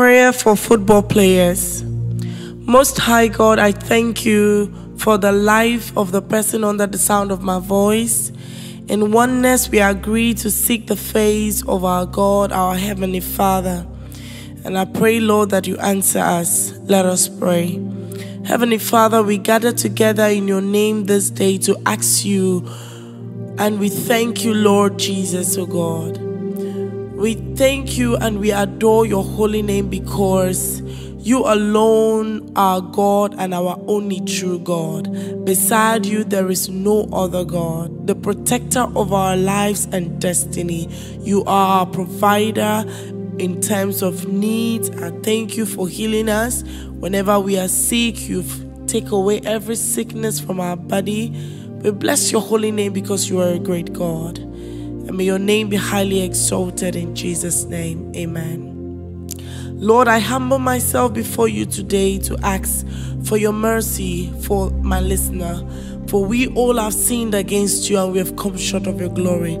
Prayer for football players. Most High God, I thank you for the life of the person under the sound of my voice. In oneness, we agree to seek the face of our God, our Heavenly Father. And I pray, Lord, that you answer us. Let us pray. Heavenly Father, we gather together in your name this day to ask you, and we thank you, Lord Jesus, oh God. We thank you and we adore your holy name because you alone are God and our only true God. Beside you, there is no other God, the protector of our lives and destiny. You are our provider in times of need. I thank you for healing us. Whenever we are sick, you take away every sickness from our body. We bless your holy name because you are a great God. And may your name be highly exalted in Jesus' name. Amen. Lord, I humble myself before you today to ask for your mercy for my listener. For we all have sinned against you and we have come short of your glory.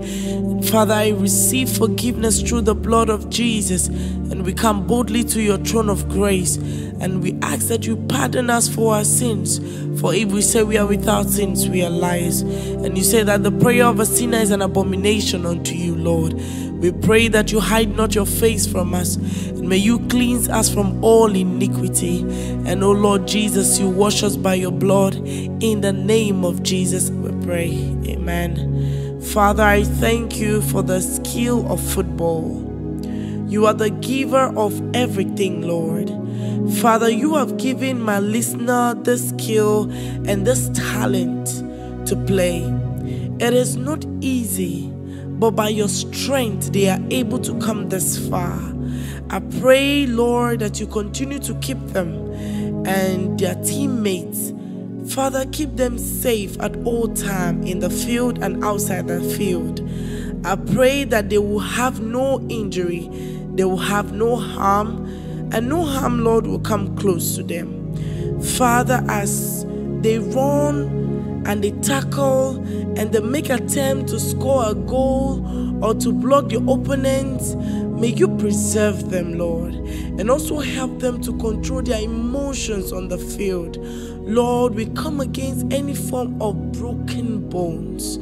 Father, I receive forgiveness through the blood of Jesus. And we come boldly to your throne of grace. And we ask that you pardon us for our sins. For if we say we are without sins, we are liars. And you say that the prayer of a sinner is an abomination unto you, Lord. We pray that you hide not your face from us. And may you cleanse us from all iniquity. And O Lord Jesus, you wash us by your blood. In the name of Jesus, we pray. Amen. Father, I thank you for the skill of football. You are the giver of everything, Lord. Father, you have given my listener this skill and this talent to play. It is not easy, but by your strength, they are able to come this far. I pray, Lord, that you continue to keep them and their teammates. Father, keep them safe at all times in the field and outside the field. I pray that they will have no injury, they will have no harm, and no harm, Lord, will come close to them. Father, as they run and they tackle and they make attempt to score a goal or to block the opponents, may you preserve them, Lord, and also help them to control their emotions on the field. Lord, we come against any form of broken bones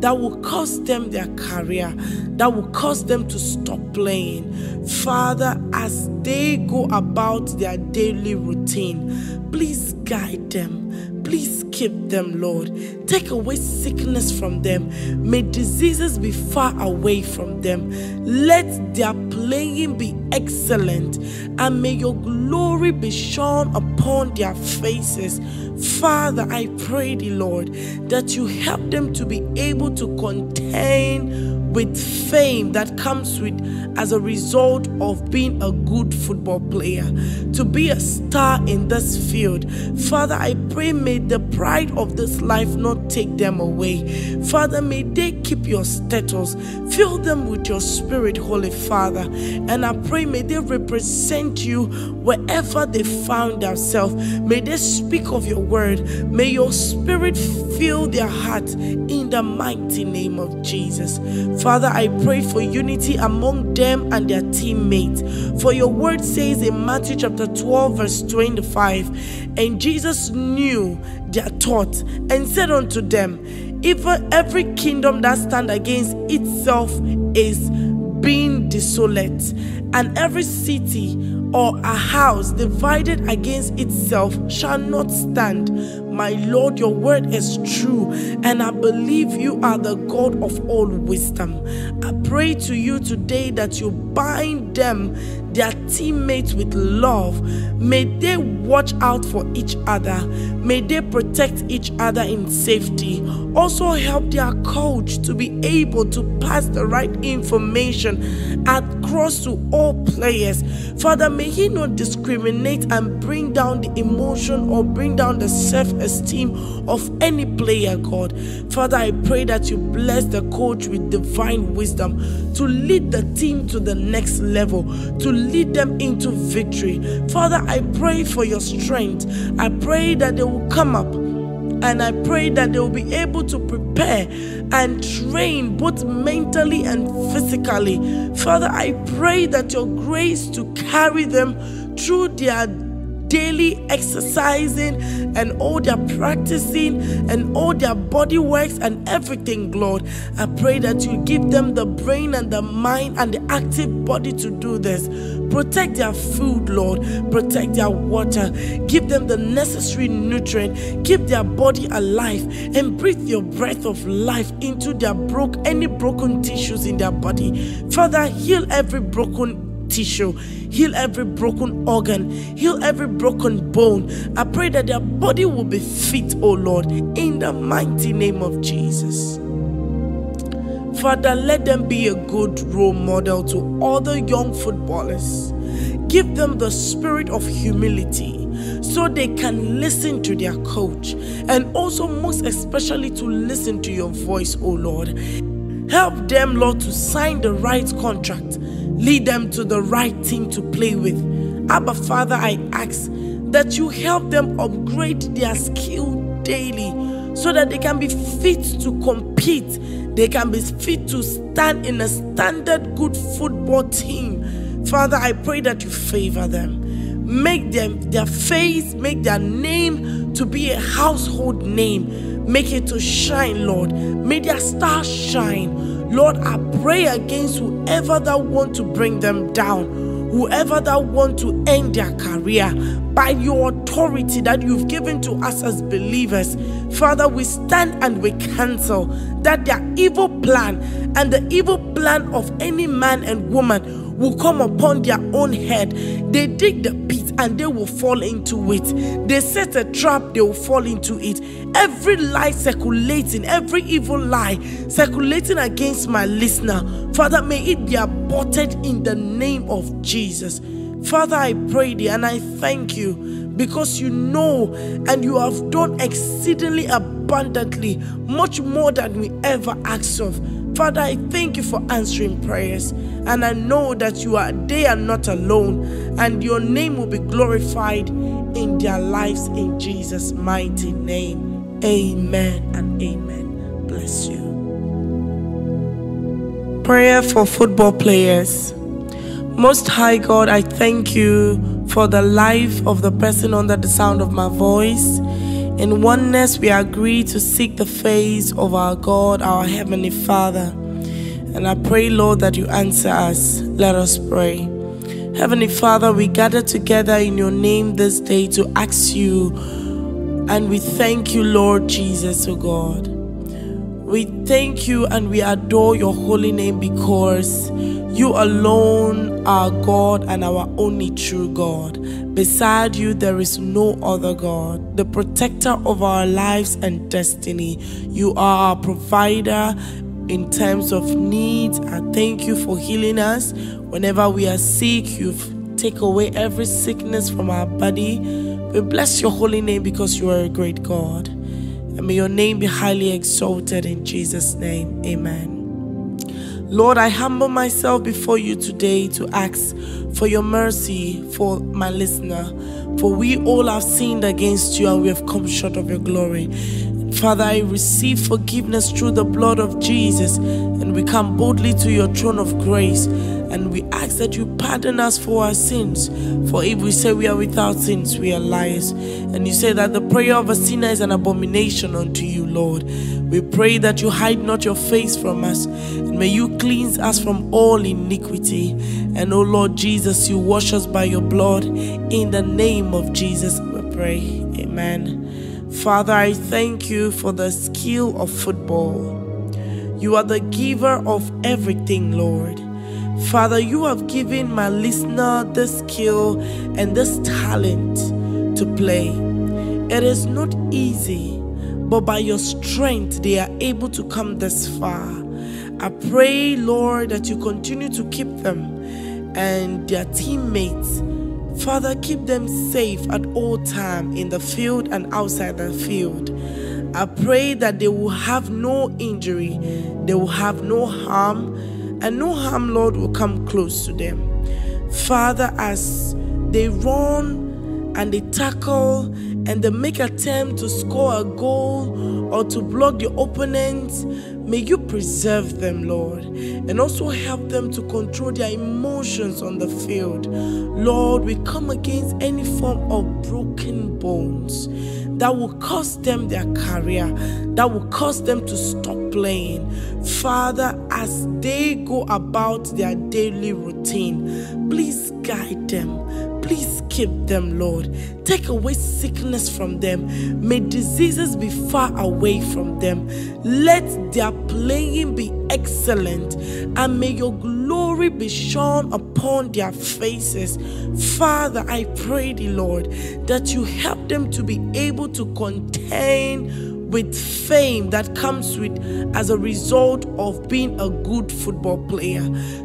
that will cost them their career, that will cause them to stop playing. Father, as they go about their daily routine, please guide them. Please keep them, Lord. Take away sickness from them. May diseases be far away from them. Let their playing be excellent, and may your glory be shone upon their faces. Father, I pray thee, Lord, that you help them to be able to contend with fame that comes with as a result of being a good football player, to be a star in this field. Father, I pray may the pride of this life not take them away. Father, may they keep your status. Fill them with your spirit, Holy Father. And I pray may they represent you wherever they found themselves. May they speak of your word. May your spirit fill their heart in the mighty name of Jesus. Father, I pray for unity among them and their teammates. For your word says in Matthew chapter 12 verse 25, and Jesus knew their thoughts and said unto them, even every kingdom that stands against itself is being desolate, and every city or a house divided against itself shall not stand. My Lord, your word is true, and I believe you are the God of all wisdom. I pray to you today that you bind them, their teammates, with love. May they watch out for each other. May they protect each other in safety. Also help their coach to be able to pass the right information across to all players. Father, may he not discriminate and bring down the emotion or bring down the self-esteem of any player, God. Father, I pray that you bless the coach with divine wisdom to lead the team to the next level, to lead them into victory. Father, I pray for your strength. I pray that they will come up And I pray that they will be able to prepare and train both mentally and physically. Father, I pray that your grace to carry them through their daily exercising and all their practicing and all their body works and everything, Lord. I pray that you give them the brain and the mind and the active body to do this. Protect their food, Lord. Protect their water. Give them the necessary nutrient. Keep their body alive and breathe your breath of life into their any broken tissues in their body. Father, heal every broken tissue, heal every broken organ, heal every broken bone. I pray that their body will be fit, oh Lord, in the mighty name of Jesus. Father, let them be a good role model to other young footballers. Give them the spirit of humility so they can listen to their coach, and also most especially to listen to your voice, oh Lord. Help them, Lord, to sign the right contract. Lead them to the right team to play with. Abba, Father, I ask that you help them upgrade their skill daily so that they can be fit to compete. They can be fit to stand in a standard good football team. Father, I pray that you favor them. Make their face, make their name to be a household name. Make it to shine, Lord. May their star shine. Lord, I pray against whoever that want to bring them down, whoever that want to end their career, by your authority that you've given to us as believers. Father, we stand and we cancel that their evil plan and the evil plan of any man and woman will come upon their own head. They dig the pit and they will fall into it. They set a trap, they will fall into it. Every lie circulating, every evil lie circulating against my listener, Father, may it be aborted in the name of Jesus. Father, I pray thee and I thank you, because you know and you have done exceedingly abundantly, much more than we ever asked of. Father, I thank you for answering prayers, and I know that they are not alone, and your name will be glorified in their lives, in Jesus' mighty name. Amen and amen. Bless you. Prayer for football players. Most High God, I thank you for the life of the person under the sound of my voice. In oneness, we agree to seek the face of our God, our Heavenly Father. And I pray, Lord, that you answer us. Let us pray. Heavenly Father, we gather together in your name this day to ask you. And we thank you, Lord Jesus, oh God. We thank you and we adore your holy name, because you alone are God and our only true God. Beside you, there is no other God, the protector of our lives and destiny. You are our provider in times of need. I thank you for healing us. Whenever we are sick, you've taken away every sickness from our body. We bless your holy name, because you are a great God. And may your name be highly exalted in Jesus' name. Amen. Lord, I humble myself before you today to ask for your mercy for my listener. For we all have sinned against you and we have come short of your glory. Father, I receive forgiveness through the blood of Jesus, and we come boldly to your throne of grace, and we ask that you pardon us for our sins. For if we say we are without sins, we are liars. And you say that the prayer of a sinner is an abomination unto you, Lord. We pray that you hide not your face from us, and may you cleanse us from all iniquity. And O Lord Jesus, you wash us by your blood. In the name of Jesus we pray. Amen. Father, I thank you for the skill of football. You are the giver of everything, Lord. Father, you have given my listener this skill and this talent to play. It is not easy, but by your strength, they are able to come this far. I pray, Lord, that you continue to keep them and their teammates. Father, keep them safe at all times, in the field and outside the field. I pray that they will have no injury, they will have no harm, and no harm, Lord, will come close to them. Father, as they run and they tackle and they make attempt to score a goal or to block the opponents, may you preserve them, Lord, and also help them to control their emotions on the field. Lord, we come against any form of broken bones that will cost them their career, that will cause them to stop playing. Father, as they go about their daily routine, please guide them. Please keep them, Lord. Take away sickness from them. May diseases be far away from them. Let their playing be excellent, and may your glory be shone upon their faces. Father, I pray thee, Lord, that you help them to be able to contain with fame that comes with as a result of being a good football player,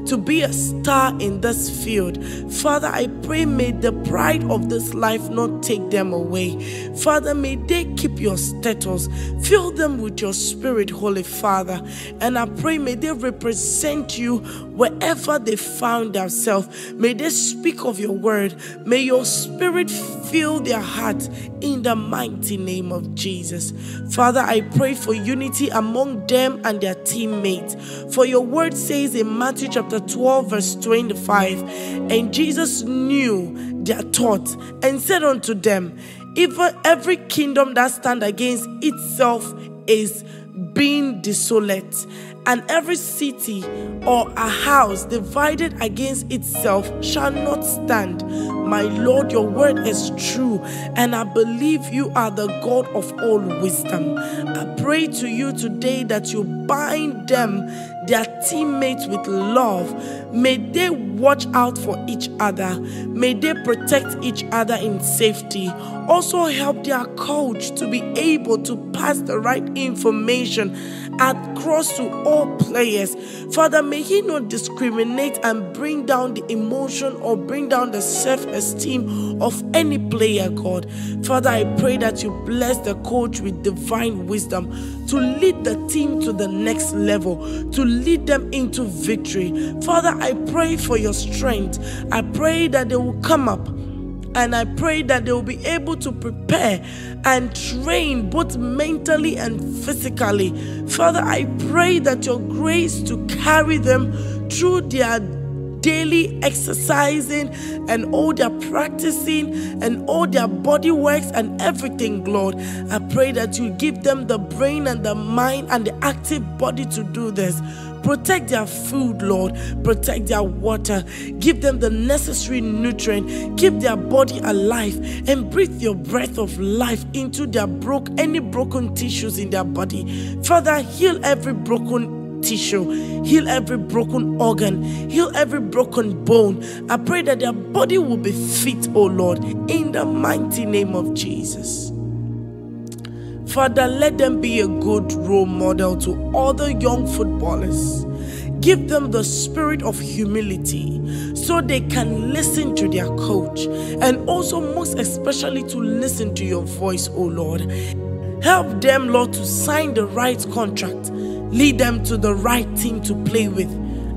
to be a star in this field. Father, I pray, may the pride of this life not take them away. Father, may they keep your status. Fill them with your spirit, Holy Father. And I pray, may they represent you wherever they found themselves. May they speak of your word. May your spirit fill their hearts in the mighty name of Jesus. Father, I pray for unity among them and their teammates. For your word says in Matthew chapter 12 verse 25, and Jesus knew their thoughts and said unto them, even every kingdom that stands against itself is being desolate, and every city or a house divided against itself shall not stand. My Lord, your word is true, and I believe you are the God of all wisdom. I pray to you today that you bind them, their teammates, with love. May they watch out for each other. May they protect each other in safety. Also help their coach to be able to pass the right information across to all players. Father, may he not discriminate and bring down the emotion or bring down the self-esteem of any player, God. Father, I pray that you bless the coach with divine wisdom to lead the team to the next level, to lead them into victory. Father, I pray for your strength. I pray that they will come up, and I pray that they will be able to prepare and train both mentally and physically. Father, I pray that your grace to carry them through their daily exercising and all their practicing and all their body works and everything, Lord. I pray that you give them the brain and the mind and the active body to do this. Protect their food, Lord. Protect their water. Give them the necessary nutrient. Keep their body alive, and breathe your breath of life into their any broken tissues in their body. Father, heal every broken tissue, heal every broken organ, heal every broken bone. I pray that their body will be fit, oh Lord, in the mighty name of Jesus. Father, let them be a good role model to other young footballers. Give them the spirit of humility so they can listen to their coach, and also most especially to listen to your voice, oh Lord. Help them, Lord, to sign the right contract. Lead them to the right team to play with.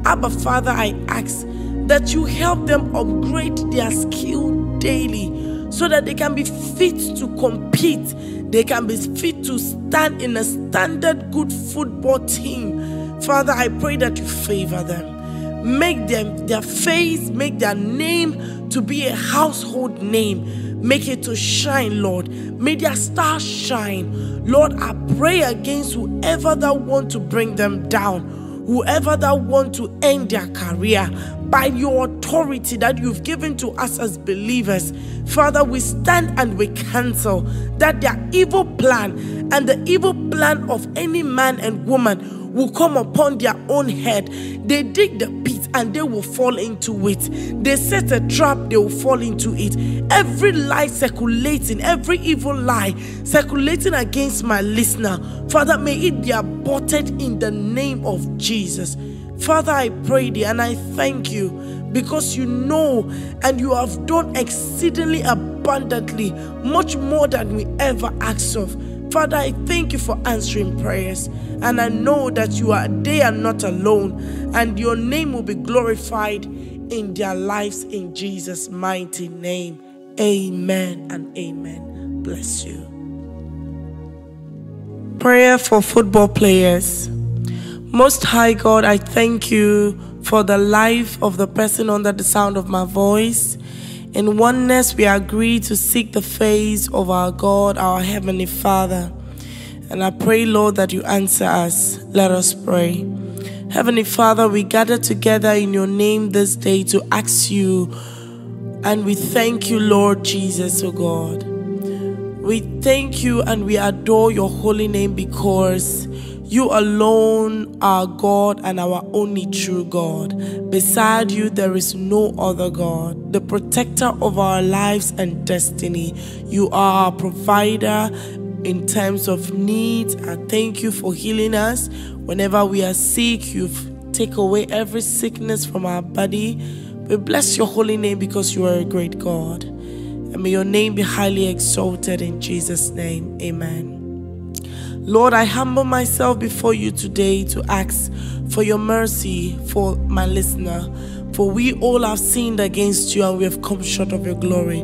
Abba Father, I ask that you help them upgrade their skill daily so that they can be fit to compete. They can be fit to stand in a standard good football team. Father, I pray that you favor them. Make them, their face, make their name to be a household name. Make it to shine, Lord. May their star shine. Lord, I pray against whoever that want to bring them down, whoever that want to end their career. By your authority that you've given to us as believers, Father, we stand and we cancel that their evil plan and the evil plan of any man and woman will come upon their own head. They dig the pit and they will fall into it. They set a trap, they will fall into it. Every lie circulating, every evil lie circulating against my listener, Father, may it be aborted in the name of Jesus. Father, I pray thee and I thank you, because you know and you have done exceedingly abundantly, much more than we ever asked of. Father, I thank you for answering prayers, and I know that they are not alone, and your name will be glorified in their lives in Jesus' mighty name. Amen and amen. bless you. Prayer for football players. Most High God, I thank you for the life of the person under the sound of my voice. In oneness, we agree to seek the face of our God, our Heavenly Father. And I pray, Lord, that you answer us. Let us pray. Heavenly Father, we gather together in your name this day to ask you, and we thank you, Lord Jesus, oh God. We thank you and we adore your holy name because you alone are God and our only true God. Beside you, there is no other God, the protector of our lives and destiny. You are our provider in times of need. I thank you for healing us. Whenever we are sick, you've taken away every sickness from our body. We bless your holy name because you are a great God. And may your name be highly exalted in Jesus' name. Amen. Lord, I humble myself before you today to ask for your mercy for my listener. For we all have sinned against you and we have come short of your glory.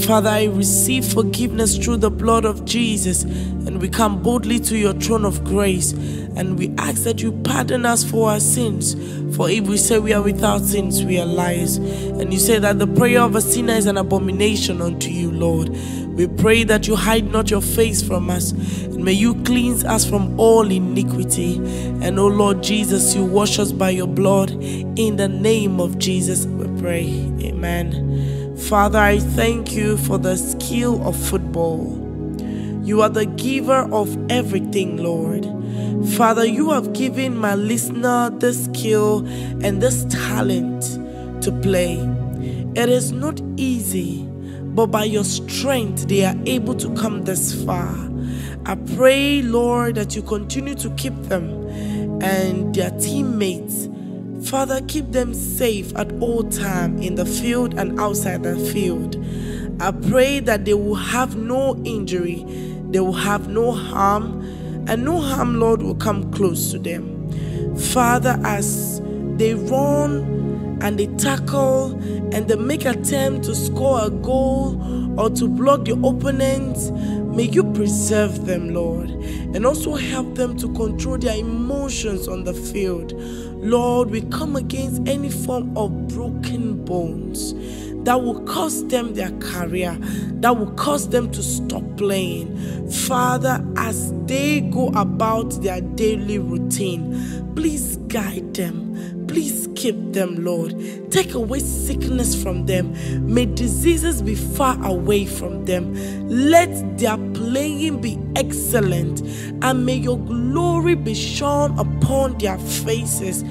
Father, I receive forgiveness through the blood of Jesus, and we come boldly to your throne of grace, and we ask that you pardon us for our sins. For if we say we are without sins, we are liars. And you say that the prayer of a sinner is an abomination unto you, Lord. We pray that you hide not your face from us, and may you cleanse us from all iniquity. And O Lord Jesus, you wash us by your blood. In the name of Jesus we pray. Amen. Father, I thank you for the skill of football. You are the giver of everything, Lord. Father, you have given my listener this skill and this talent to play. It is not easy, but by your strength they are able to come this far. I pray, Lord, that you continue to keep them and their teammates. Father, keep them safe at all times in the field and outside the field. I pray that they will have no injury, they will have no harm, and no harm, Lord, will come close to them. Father, as they run and they tackle and they make attempt to score a goal or to block the opponents, may you preserve them, Lord, and also help them to control their emotions on the field. Lord, we come against any form of broken bones that will cost them their career, that will cost them to stop playing. Father, as they go about their daily routine, please guide them, please keep them, Lord. Take away sickness from them. May diseases be far away from them. Let their playing be excellent, and may your glory be shone upon their faces.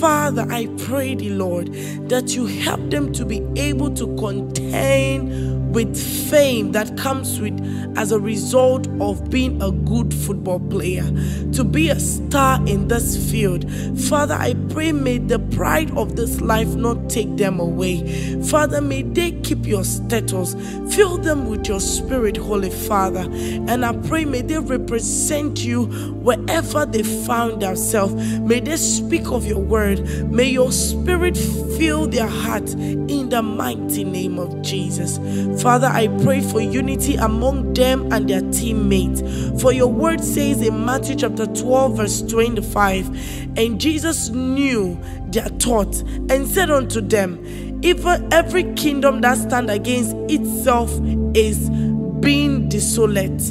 Father, I pray thee, Lord, that you help them to be able to contend with fame that comes with as a result of being a good football player, to be a star in this field. Father, I pray may the pride of this life not take them away. Father, may they keep your status. Fill them with your spirit, Holy Father. And I pray may they represent you wherever they found themselves. May they speak of your word. May your spirit fill their heart in the mighty name of Jesus. Father, I pray for unity among them and their teammates. For your word says in Matthew chapter 12 verse 25, and Jesus knew their thoughts and said unto them, even every kingdom that stands against itself is being desolate,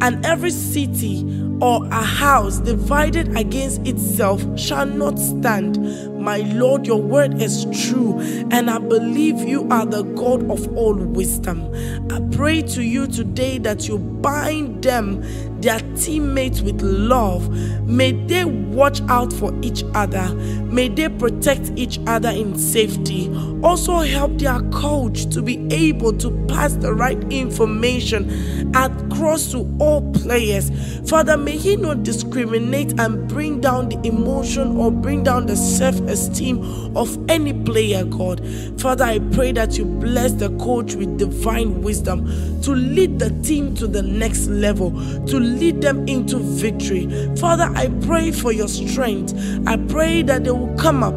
and every city or a house divided against itself shall not stand. My Lord, your word is true, and I believe you are the God of all wisdom. I pray to you today that you bind them, their teammates, with love. May they watch out for each other. May they protect each other in safety. Also help their coach to be able to pass the right information across to all players. Father, may he not discriminate and bring down the emotion or bring down the self-esteem of any player, God. Father, I pray that you bless the coach with divine wisdom to lead the team to the next level, to lead them into victory. Father, I pray for your strength. I pray that they will come up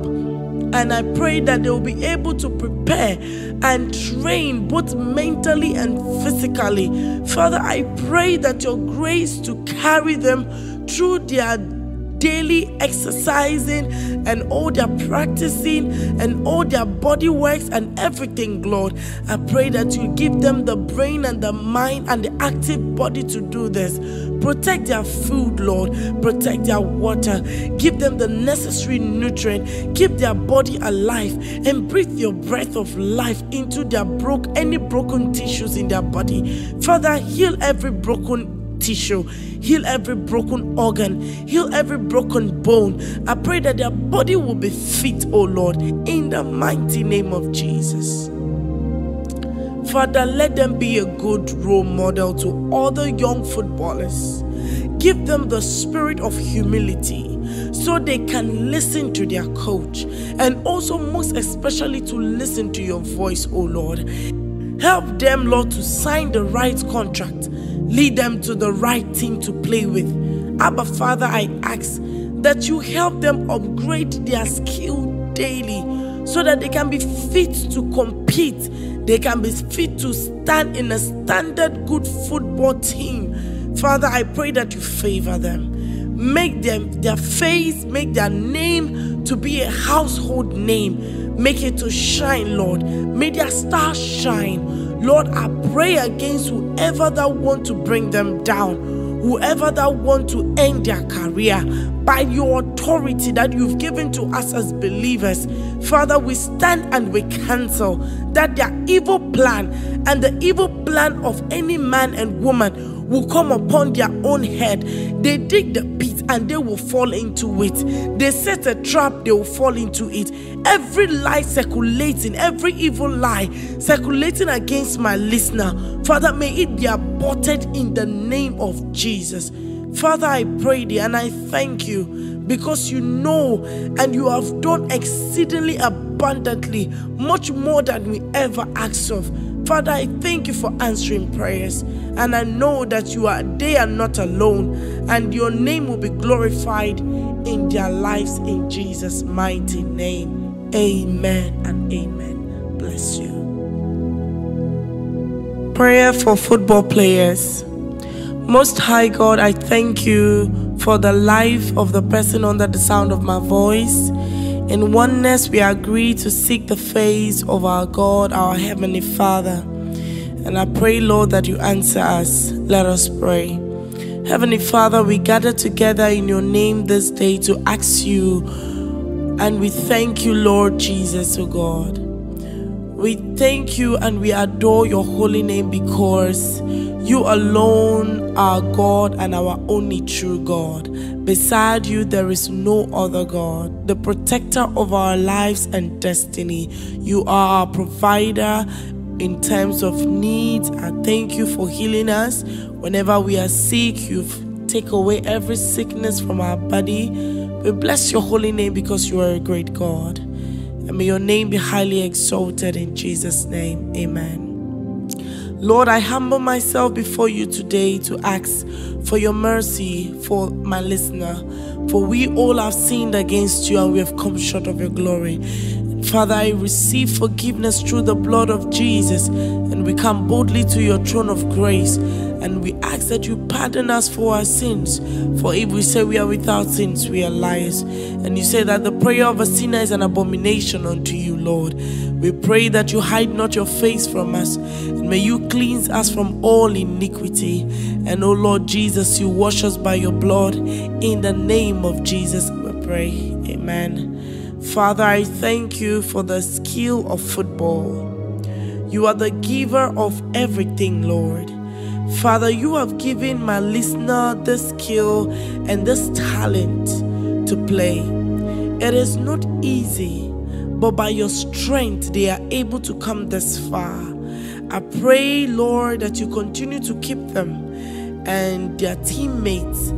And I pray that they will be able to prepare and train both mentally and physically. Father, I pray that your grace to carry them through their daily exercising and all their practicing and all their body works and everything, Lord. I pray that you give them the brain and the mind and the active body to do this. Protect their food, Lord. Protect their water. Give them the necessary nutrient. Keep their body alive and breathe your breath of life into their any broken tissues in their body. Father, heal every broken tissue, heal every broken organ, heal every broken bone. I pray that their body will be fit, oh Lord, in the mighty name of Jesus. Father, let them be a good role model to other young footballers. Give them the spirit of humility so they can listen to their coach, and also most especially to listen to your voice, oh Lord. Help them, Lord, to sign the right contract. Lead them to the right team to play with. Abba, Father, I ask that you help them upgrade their skill daily so that they can be fit to compete. They can be fit to stand in a standard good football team. Father, I pray that you favor them. Make their face, make their name to be a household name. Make it to shine, Lord. May their star shine. Lord, I pray against whoever that want to bring them down, whoever that want to end their career, by your authority that you've given to us as believers. Father, we stand and we cancel that their evil plan and the evil plan of any man and woman will come upon their own head. They dig the pit and they will fall into it. They set a trap, they will fall into it. Every lie circulating, every evil lie circulating against my listener, Father, may it be aborted in the name of Jesus. Father, I pray thee and I thank you, because you know and you have done exceedingly abundantly, much more than we ever asked of. Father, I thank you for answering prayers, and I know that they are not alone, and your name will be glorified in their lives, in Jesus' mighty name. Amen and amen. Bless you. Prayer for football players. Most High God, I thank you for the life of the person under the sound of my voice. In oneness, we agree to seek the face of our God, our Heavenly Father. And I pray, Lord, that you answer us. Let us pray. Heavenly Father, we gather together in your name this day to ask you, and we thank you, Lord Jesus, oh God. We thank you and we adore your holy name, because you alone are God and our only true God. Beside you, there is no other God, the protector of our lives and destiny. You are our provider in times of need. I thank you for healing us. Whenever we are sick, you take away every sickness from our body. We bless your holy name because you are a great God. And may your name be highly exalted in Jesus' name. Amen. Lord, I humble myself before you today to ask for your mercy for my listener. For we all have sinned against you and we have come short of your glory. Father, I receive forgiveness through the blood of Jesus, and we come boldly to your throne of grace, and we ask that you pardon us for our sins. For if we say we are without sins, we are liars. And you say that the prayer of a sinner is an abomination unto you, Lord. We pray that you hide not your face from us, and may you cleanse us from all iniquity. And O Lord Jesus, you wash us by your blood. In the name of Jesus we pray. Amen. Father, I thank you for the skill of football. You are the giver of everything, Lord. Father, you have given my listener this skill and this talent to play. It is not easy, but by your strength they are able to come this far. I pray, Lord, that you continue to keep them and their teammates.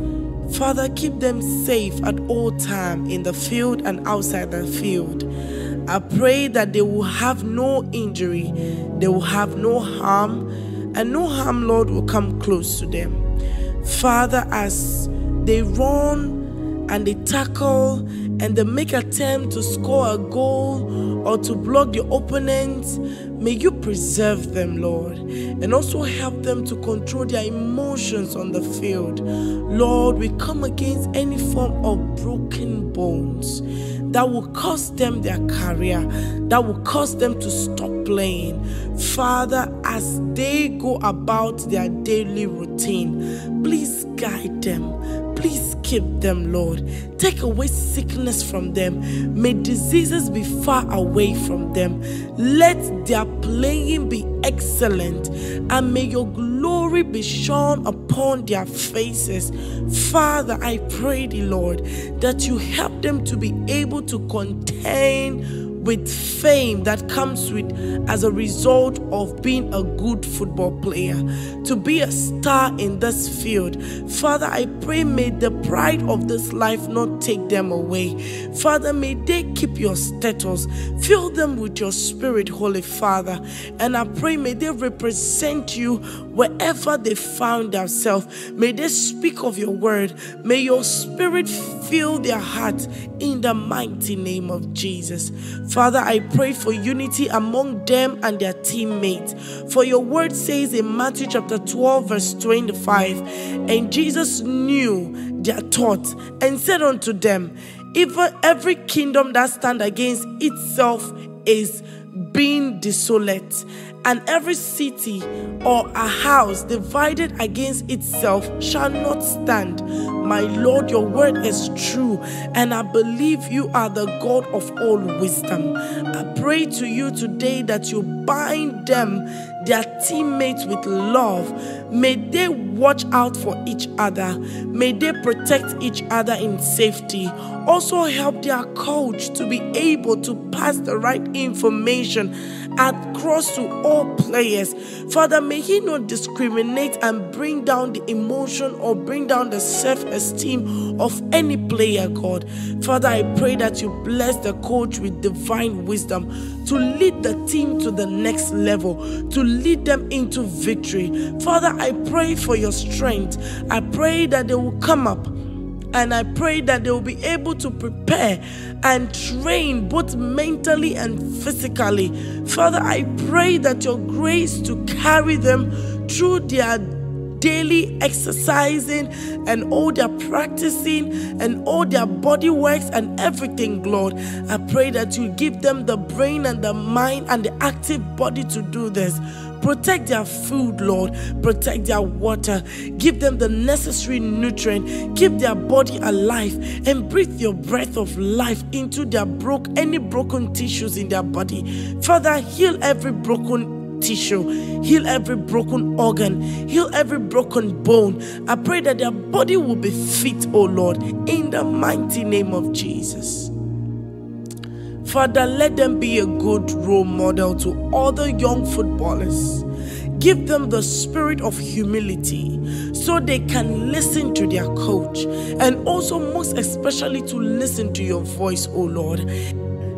Father, keep them safe at all times, in the field and outside the field. I pray that they will have no injury, they will have no harm, and no harm, Lord, will come close to them. Father, as they run and they tackle and they make attempt to score a goal or to block the opponents, may you preserve them, Lord, and also help them to control their emotions on the field. Lord, we come against any form of broken bones that will cost them their career, that will cause them to stop playing. Father, as they go about their daily routine, please guide them, please keep them, Lord. Take away sickness from them. May diseases be far away from them. Let their playing be excellent, and may your glory be shone upon their faces. Father, I pray thee, Lord, that you help them to be able to contain with fame that comes with as a result of being a good football player, to be a star in this field. Father, I pray, may the pride of this life not take them away. Father, may they keep your status. Fill them with your spirit, Holy Father. And I pray, may they represent you wherever they found themselves. May they speak of your word. May your spirit fill their hearts in the mighty name of Jesus. Father, I pray for unity among them and their teammates. For your word says in Matthew chapter 12 verse 25, and Jesus knew their thoughts and said unto them, even every kingdom that stands against itself is being desolate, and every city or a house divided against itself shall not stand. My Lord, your word is true, and I believe you are the God of all wisdom. I pray to you today that you bind them, their teammates, with love. May they watch out for each other. May they protect each other in safety. Also help their coach to be able to pass the right information across to all players. Father, may he not discriminate and bring down the emotion or bring down the self-esteem of any player, God. Father, I pray that you bless the coach with divine wisdom to lead the team to the next level, to lead them into victory. Father, I pray for your strength. I pray that they will come up, and I pray that they will be able to prepare and train both mentally and physically. Father, I pray that your grace to carry them through their daily exercising and all their practicing and all their body works and everything, Lord. I pray that you give them the brain and the mind and the active body to do this. Protect their food, Lord. Protect their water. Give them the necessary nutrient. Keep their body alive and breathe your breath of life into their any broken tissues in their body. Father, heal every broken tissue, heal every broken organ, heal every broken bone. I pray that their body will be fit, oh Lord, in the mighty name of Jesus. Father, let them be a good role model to other young footballers. Give them the spirit of humility so they can listen to their coach, and also most especially to listen to your voice, oh Lord.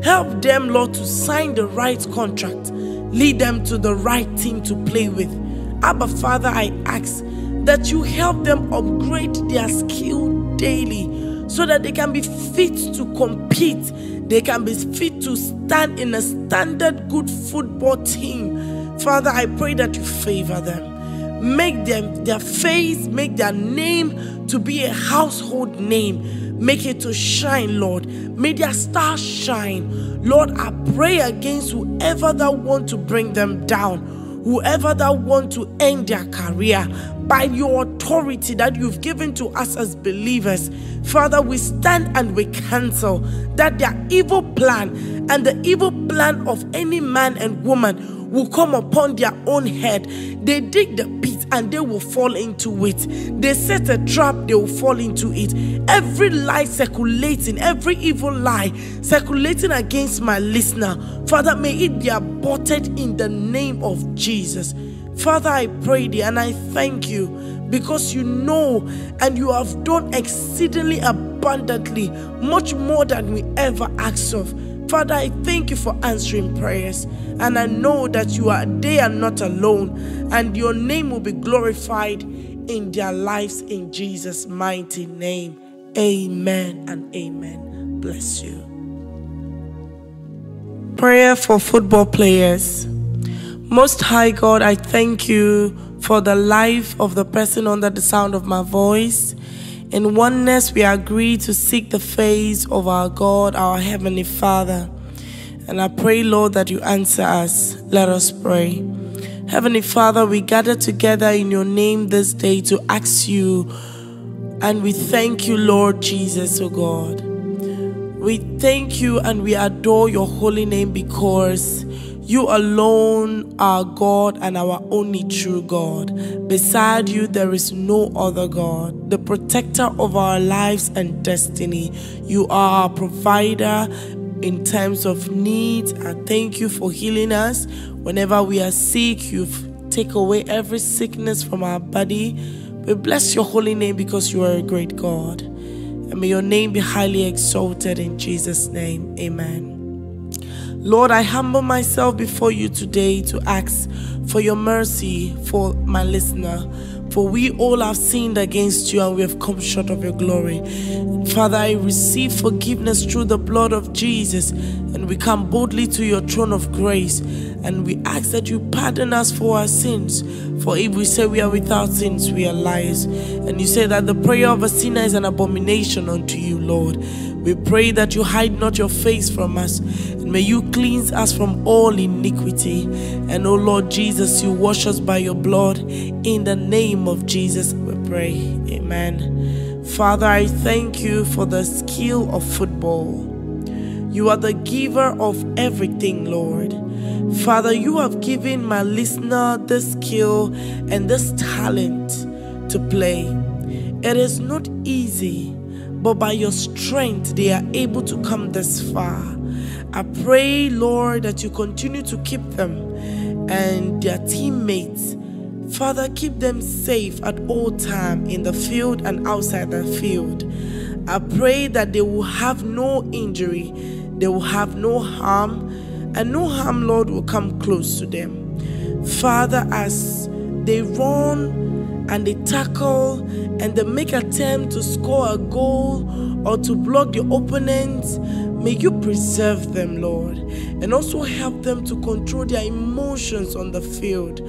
Help them, Lord, to sign the right contract. Lead them to the right team to play with. Abba Father, I ask that you help them upgrade their skill daily so that they can be fit to compete. They can be fit to stand in a standard good football team. Father, I pray that you favor them. Make them, their face, make their name to be a household name. Make it to shine, Lord. May their star shine. Lord, I pray against whoever that want to bring them down, whoever that want to end their career. By your authority that you've given to us as believers, Father, we stand and we cancel that their evil plan and the evil plan of any man and woman will come upon their own head. They dig the pit and they will fall into it. They set a trap, they will fall into it. Every lie circulating, every evil lie circulating against my listener, Father, may it be aborted in the name of Jesus. Father, I pray thee and I thank you, because you know and you have done exceedingly abundantly, much more than we ever asked of. Father, I thank you for answering prayers, and I know that they are not alone, and your name will be glorified in their lives in Jesus' mighty name. Amen and amen. bless you. Prayer for football players. Most High God, I thank you for the life of the person under the sound of my voice. In oneness, we agree to seek the face of our God, our Heavenly Father. And I pray, Lord, that you answer us. Let us pray. Heavenly Father, we gather together in your name this day to ask you, and we thank you, Lord Jesus, oh God. We thank you and we adore your holy name because you alone are God and our only true God. Beside you, there is no other God, the protector of our lives and destiny. You are our provider in times of need. I thank you for healing us. Whenever we are sick, you take away every sickness from our body. We bless your holy name because you are a great God. And may your name be highly exalted in Jesus' name. Amen. Lord, I humble myself before you today to ask for your mercy for my listener. For we all have sinned against you and we have come short of your glory. Father, I receive forgiveness through the blood of Jesus, and we come boldly to your throne of grace, and we ask that you pardon us for our sins. For if we say we are without sins, we are liars. And you say that the prayer of a sinner is an abomination unto you, Lord. We pray that you hide not your face from us, and may you cleanse us from all iniquity. And O Lord Jesus, you wash us by your blood. In the name of Jesus we pray. Amen. Father, I thank you for the skill of football. You are the giver of everything, Lord. Father, you have given my listener this skill and this talent to play. It is not easy, but by your strength, they are able to come this far. I pray, Lord, that you continue to keep them and their teammates. Father, keep them safe at all times in the field and outside the field. I pray that they will have no injury, they will have no harm, and no harm, Lord, will come close to them. Father, as they run and they tackle and they make attempt to score a goal or to block the opponents, may you preserve them, Lord, and also help them to control their emotions on the field.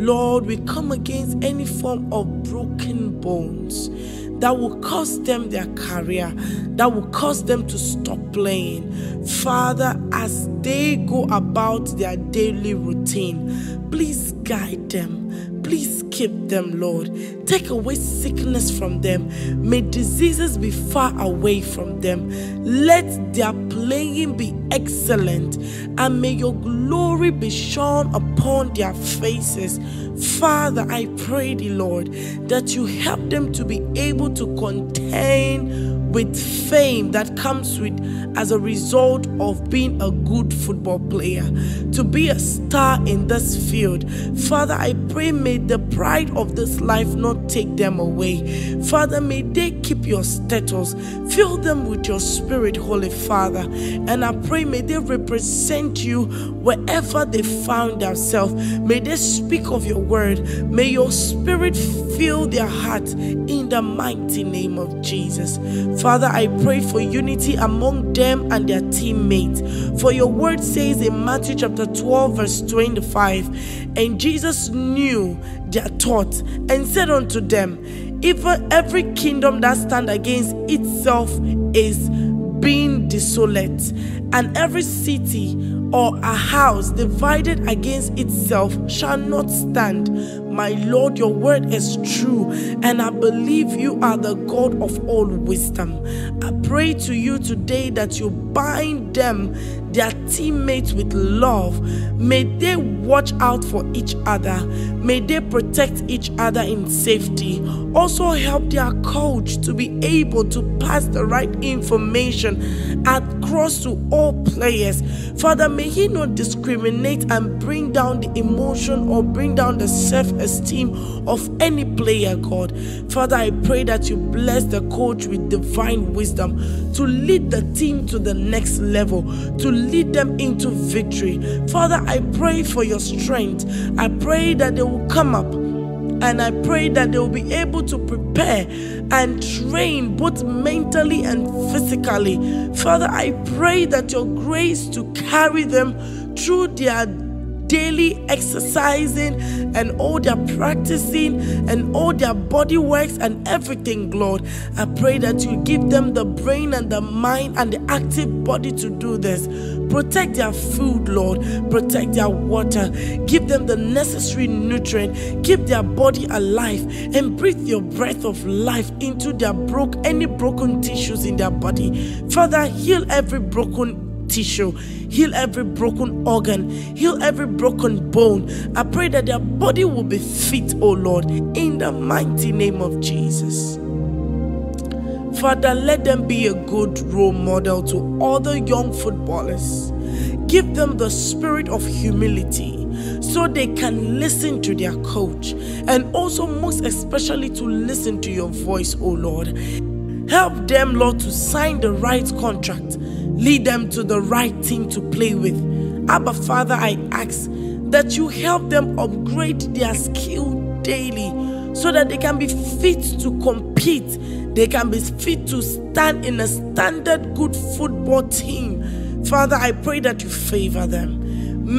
Lord, we come against any form of broken bones that will cost them their career, that will cause them to stop playing. Father, as they go about their daily routine, please guide them, please keep them, Lord. Take away sickness from them. May diseases be far away from them. Let their playing be excellent, and may your glory be shone upon their faces. Father, I pray thee, Lord, that you help them to be able to contend with fame that comes with as a result of being a good football player, to be a star in this field. Father, I pray may the pride of this life not take them away. Father, may they keep your status. Fill them with your spirit, Holy Father. And I pray may they represent you wherever they found themselves. May they speak of your word. May your spirit fill their hearts in the mighty name of Jesus. Father, I pray for unity among them and their teammates. For your word says in Matthew chapter 12 verse 25, and Jesus knew their thoughts and said unto them, even every kingdom that stands against itself is being desolate, and every city or a house divided against itself shall not stand. My Lord, your word is true, and I believe you are the God of all wisdom. I pray to you today that you bind them, their teammates, with love. May they watch out for each other. May they protect each other in safety. Also help their coach to be able to pass the right information across to all players. Father, may he not discriminate and bring down the emotion or bring down the self-esteem of any player, God. Father, I pray that you bless the coach with divine wisdom to lead the team to the next level, to lead them into victory. Father, I pray for your strength. I pray that they will come up And I pray that they will be able to prepare and train both mentally and physically. Father, I pray that your grace to carry them through their daily exercising and all their practicing and all their body works and everything, Lord. I pray that you give them the brain and the mind and the active body to do this. Protect their food, Lord. Protect their water. Give them the necessary nutrient. Keep their body alive and breathe your breath of life into their any broken tissues in their body. Father, heal every broken tissue, heal every broken organ, heal every broken bone. I pray that their body will be fit, oh Lord, in the mighty name of Jesus. Father, let them be a good role model to other young footballers. Give them the spirit of humility so they can listen to their coach, and also most especially to listen to your voice, oh Lord. Help them, Lord, to sign the right contract. Lead them to the right team to play with. Abba, Father, I ask that you help them upgrade their skill daily so that they can be fit to compete. They can be fit to stand in a standard good football team. Father, I pray that you favor them.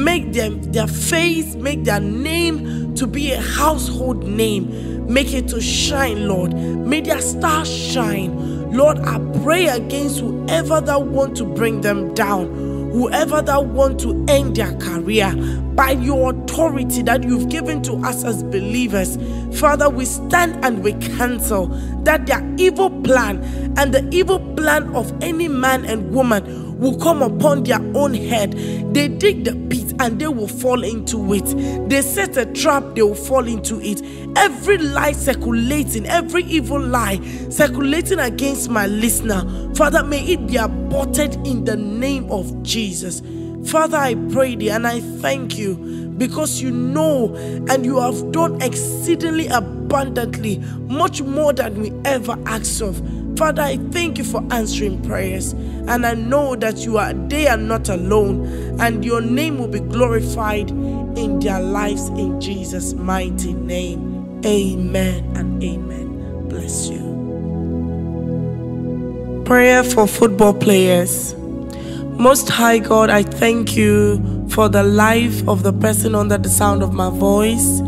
Make them, their face, make their name to be a household name. Make it to shine, Lord. May their star shine. Lord, I pray against whoever that want to bring them down, whoever that want to end their career, by your authority that you've given to us as believers. Father, we stand and we cancel that their evil plan and the evil plan of any man and woman will come upon their own head. They dig the pit and they will fall into it. They set a trap, they will fall into it. Every lie circulating, every evil lie circulating against my listener, Father, may it be aborted in the name of Jesus. Father, I pray thee and I thank you because you know and you have done exceedingly abundantly, much more than we ever asked of. Father, I thank you for answering prayers, and I know that they are not alone, and your name will be glorified in their lives in Jesus' mighty name. Amen and amen. Bless you. Prayer for football players. Most High God, I thank you for the life of the person under the sound of my voice.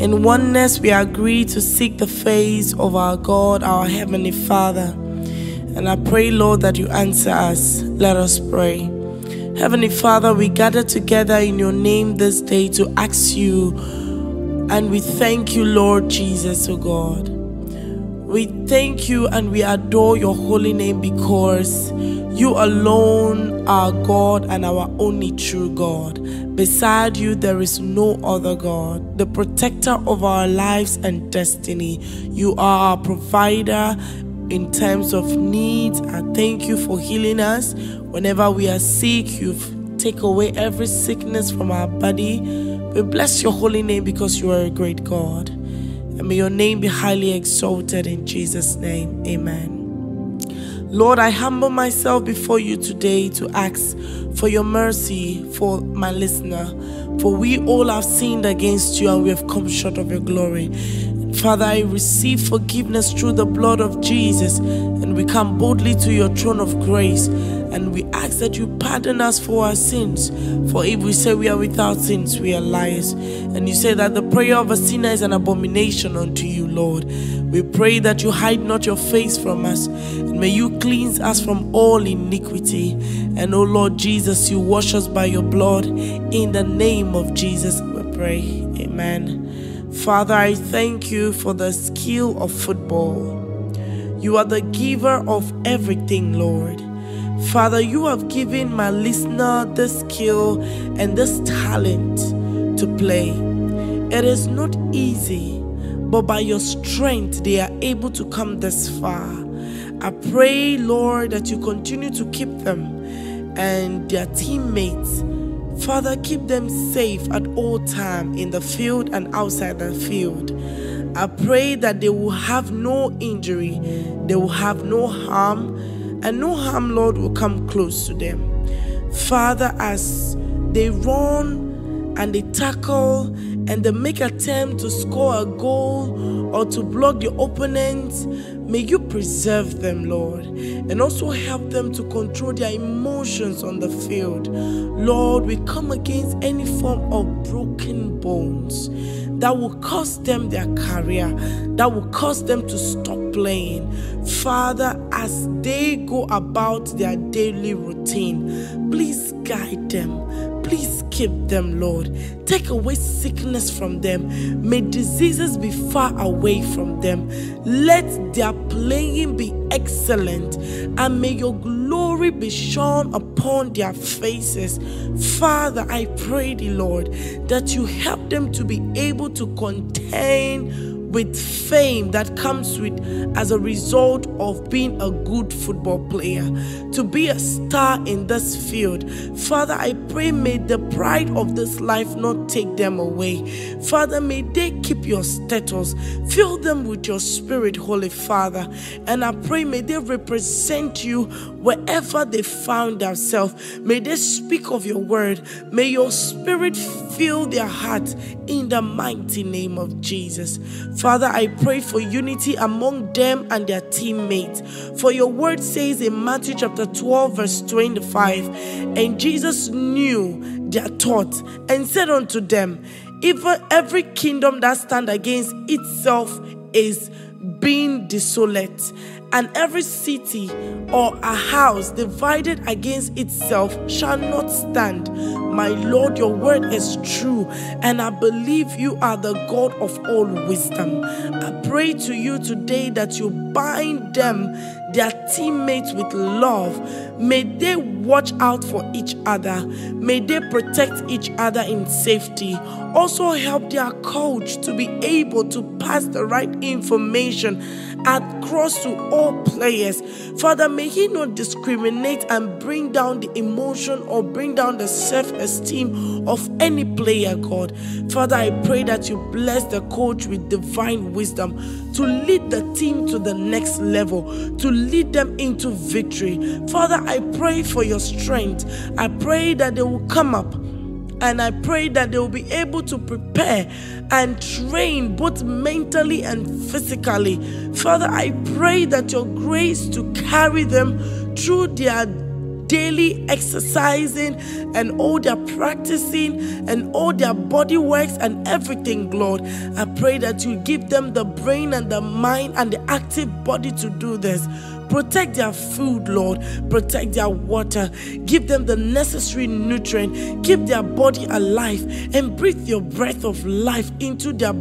In oneness, we agree to seek the face of our God, our Heavenly Father. And I pray, Lord, that you answer us. Let us pray. Heavenly Father, we gather together in your name this day to ask you, and we thank you, Lord Jesus, oh God. We thank you and we adore your holy name because you alone are God and our only true God. Beside you, there is no other God, the protector of our lives and destiny. You are our provider in terms of needs. I thank you for healing us. Whenever we are sick, you take away every sickness from our body. We bless your holy name because you are a great God. And may your name be highly exalted in Jesus' name. Amen. Lord, I humble myself before you today to ask for your mercy for my listener. For we all have sinned against you and we have come short of your glory. Father, I receive forgiveness through the blood of Jesus, and we come boldly to your throne of grace, and we ask that you pardon us for our sins. For if we say we are without sins, we are liars. And you say that the prayer of a sinner is an abomination unto you, Lord. We pray that you hide not your face from us, and may you cleanse us from all iniquity. And O Lord Jesus, you wash us by your blood. In the name of Jesus we pray. Amen. Father, I thank you for the skill of football. You are the giver of everything, Lord. Father, you have given my listener this skill and this talent to play. It is not easy, but by your strength they are able to come this far. I pray, Lord, that you continue to keep them and their teammates. Father, keep them safe at all times in the field and outside the field. I pray that they will have no injury, they will have no harm, and no harm, Lord, will come close to them. Father, as they run and they tackle and they make attempt to score a goal or to block the opponents, may you preserve them, Lord, and also help them to control their emotions on the field. Lord, we come against any form of broken bones that will cost them their career, that will cause them to stop playing. Father, as they go about their daily routine, please guide them, please keep them, Lord. Take away sickness from them. May diseases be far away from them. Let their playing be excellent, and may your glory be shone upon their faces. Father, I pray thee, Lord, that you help them to be able to contain with fame that comes with as a result of being a good football player, to be a star in this field. Father, I pray, may the pride of this life not take them away. Father, may they keep your status. Fill them with your spirit, Holy Father. And I pray, may they represent you wherever they found themselves. May they speak of your word. May your spirit fill their hearts in the mighty name of Jesus. Father, I pray for unity among them and their teammates. For your word says in Matthew chapter 12 verse 25, and Jesus knew their thoughts and said unto them, even every kingdom that stands against itself is being desolate, and every city or a house divided against itself shall not stand. My Lord, your word is true, and I believe you are the God of all wisdom. I pray to you today that you bind them, their teammates, with love. May they watch out for each other. May they protect each other in safety. Also help their coach to be able to pass the right information across to all players. Father, may he not discriminate and bring down the emotion or bring down the self-esteem of any player, God. Father, I pray that you bless the coach with divine wisdom to lead the team to the next level, to lead them into victory. Father, I pray for your strength. I pray that they will come up, and I pray that they will be able to prepare and train both mentally and physically. Father, I pray that your grace to carry them through their daily exercising and all their practicing and all their body works and everything, Lord. I pray that you give them the brain and the mind and the active body to do this. Protect their food, Lord. Protect their water. Give them the necessary nutrient. Keep their body alive and breathe your breath of life into their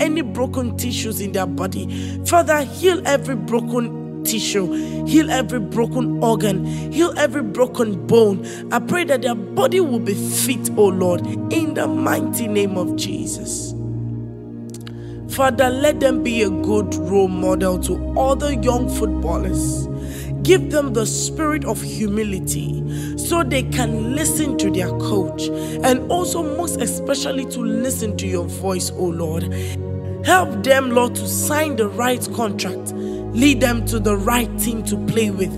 any broken tissues in their body. Father, heal every broken tissue, heal every broken organ, heal every broken bone. I pray that their body will be fit, oh Lord, in the mighty name of Jesus. Father, let them be a good role model to other young footballers. Give them the spirit of humility so they can listen to their coach, and also most especially to listen to your voice, oh Lord. Help them, Lord, to sign the right contract. Lead them to the right team to play with.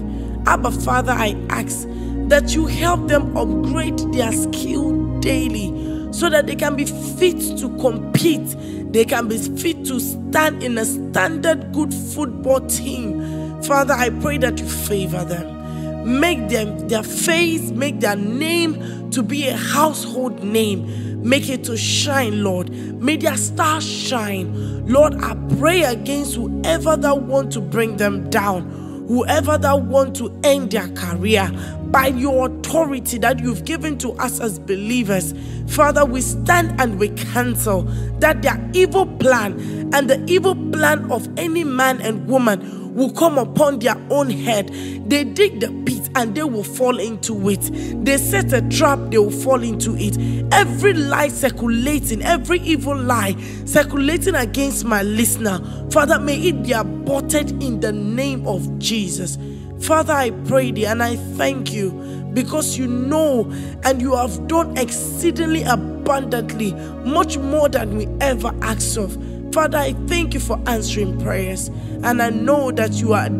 Abba, Father, I ask that you help them upgrade their skill daily so that they can be fit to compete. They can be fit to stand in a standard good football team. Father, I pray that you favor them. Make them, their face, make their name to be a household name. Make it to shine, Lord. May their star shine. Lord, I pray against whoever that want to bring them down, whoever that want to end their career. By your authority that you've given to us as believers, Father, we stand and we cancel that their evil plan and the evil plan of any man and woman will come upon their own head. They dig the pit and they will fall into it. They set a trap, they will fall into it. Every lie circulating, every evil lie circulating against my listener, Father, may it be aborted in the name of Jesus. Father, I pray thee and I thank you, because you know and you have done exceedingly abundantly, much more than we ever asked of. Father, I thank you for answering prayers, and I know that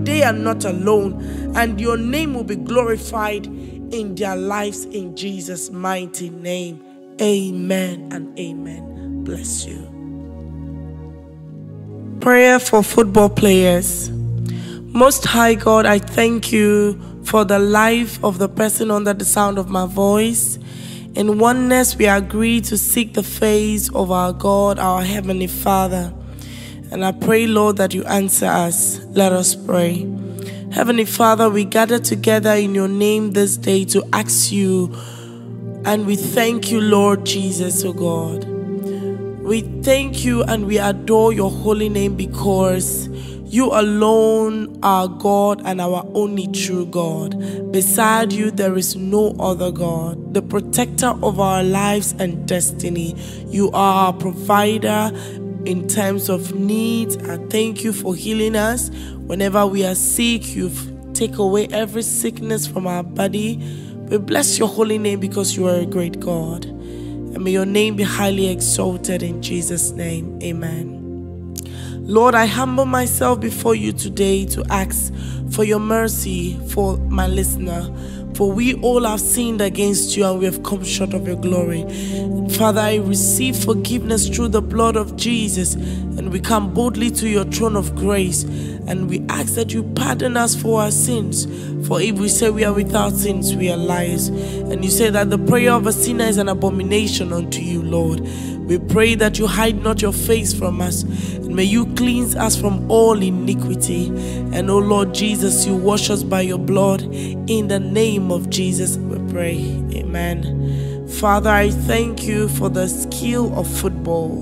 they are not alone, and your name will be glorified in their lives in Jesus' mighty name. Amen and amen. bless you. Prayer for football players. Most High God, I thank you for the life of the person under the sound of my voice. In oneness, we agree to seek the face of our God, our Heavenly Father. And I pray, Lord, that you answer us. Let us pray. Heavenly Father, we gather together in your name this day to ask you, and we thank you, Lord Jesus, oh God. We thank you and we adore your holy name because you alone are God and our only true God. Beside you, there is no other God, the protector of our lives and destiny. You are our provider in times of need. I thank you for healing us. Whenever we are sick, you take away every sickness from our body. We bless your holy name because you are a great God. And may your name be highly exalted in Jesus' name. Amen. Lord, I humble myself before you today to ask for your mercy for my listener. For we all have sinned against you and we have come short of your glory. Father, I receive forgiveness through the blood of Jesus, and we come boldly to your throne of grace, and we ask that you pardon us for our sins. For if we say we are without sins, we are liars. And you say that the prayer of a sinner is an abomination unto you, Lord. We pray that you hide not your face from us, and may you cleanse us from all iniquity. And, O Lord Jesus, you wash us by your blood. In the name of Jesus, we pray. Amen. Father, I thank you for the skill of football.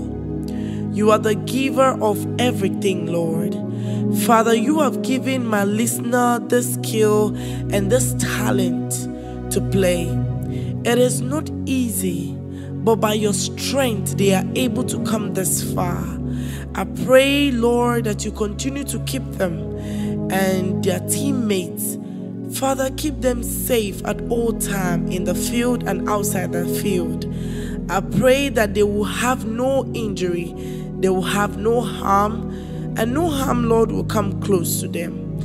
You are the giver of everything, Lord. Father, you have given my listener this skill and this talent to play. It is not easy, but by your strength they are able to come this far. I pray, Lord, that you continue to keep them and their teammates. Father, keep them safe at all times in the field and outside the field. I pray that they will have no injury, they will have no harm, and no harm, Lord, will come close to them.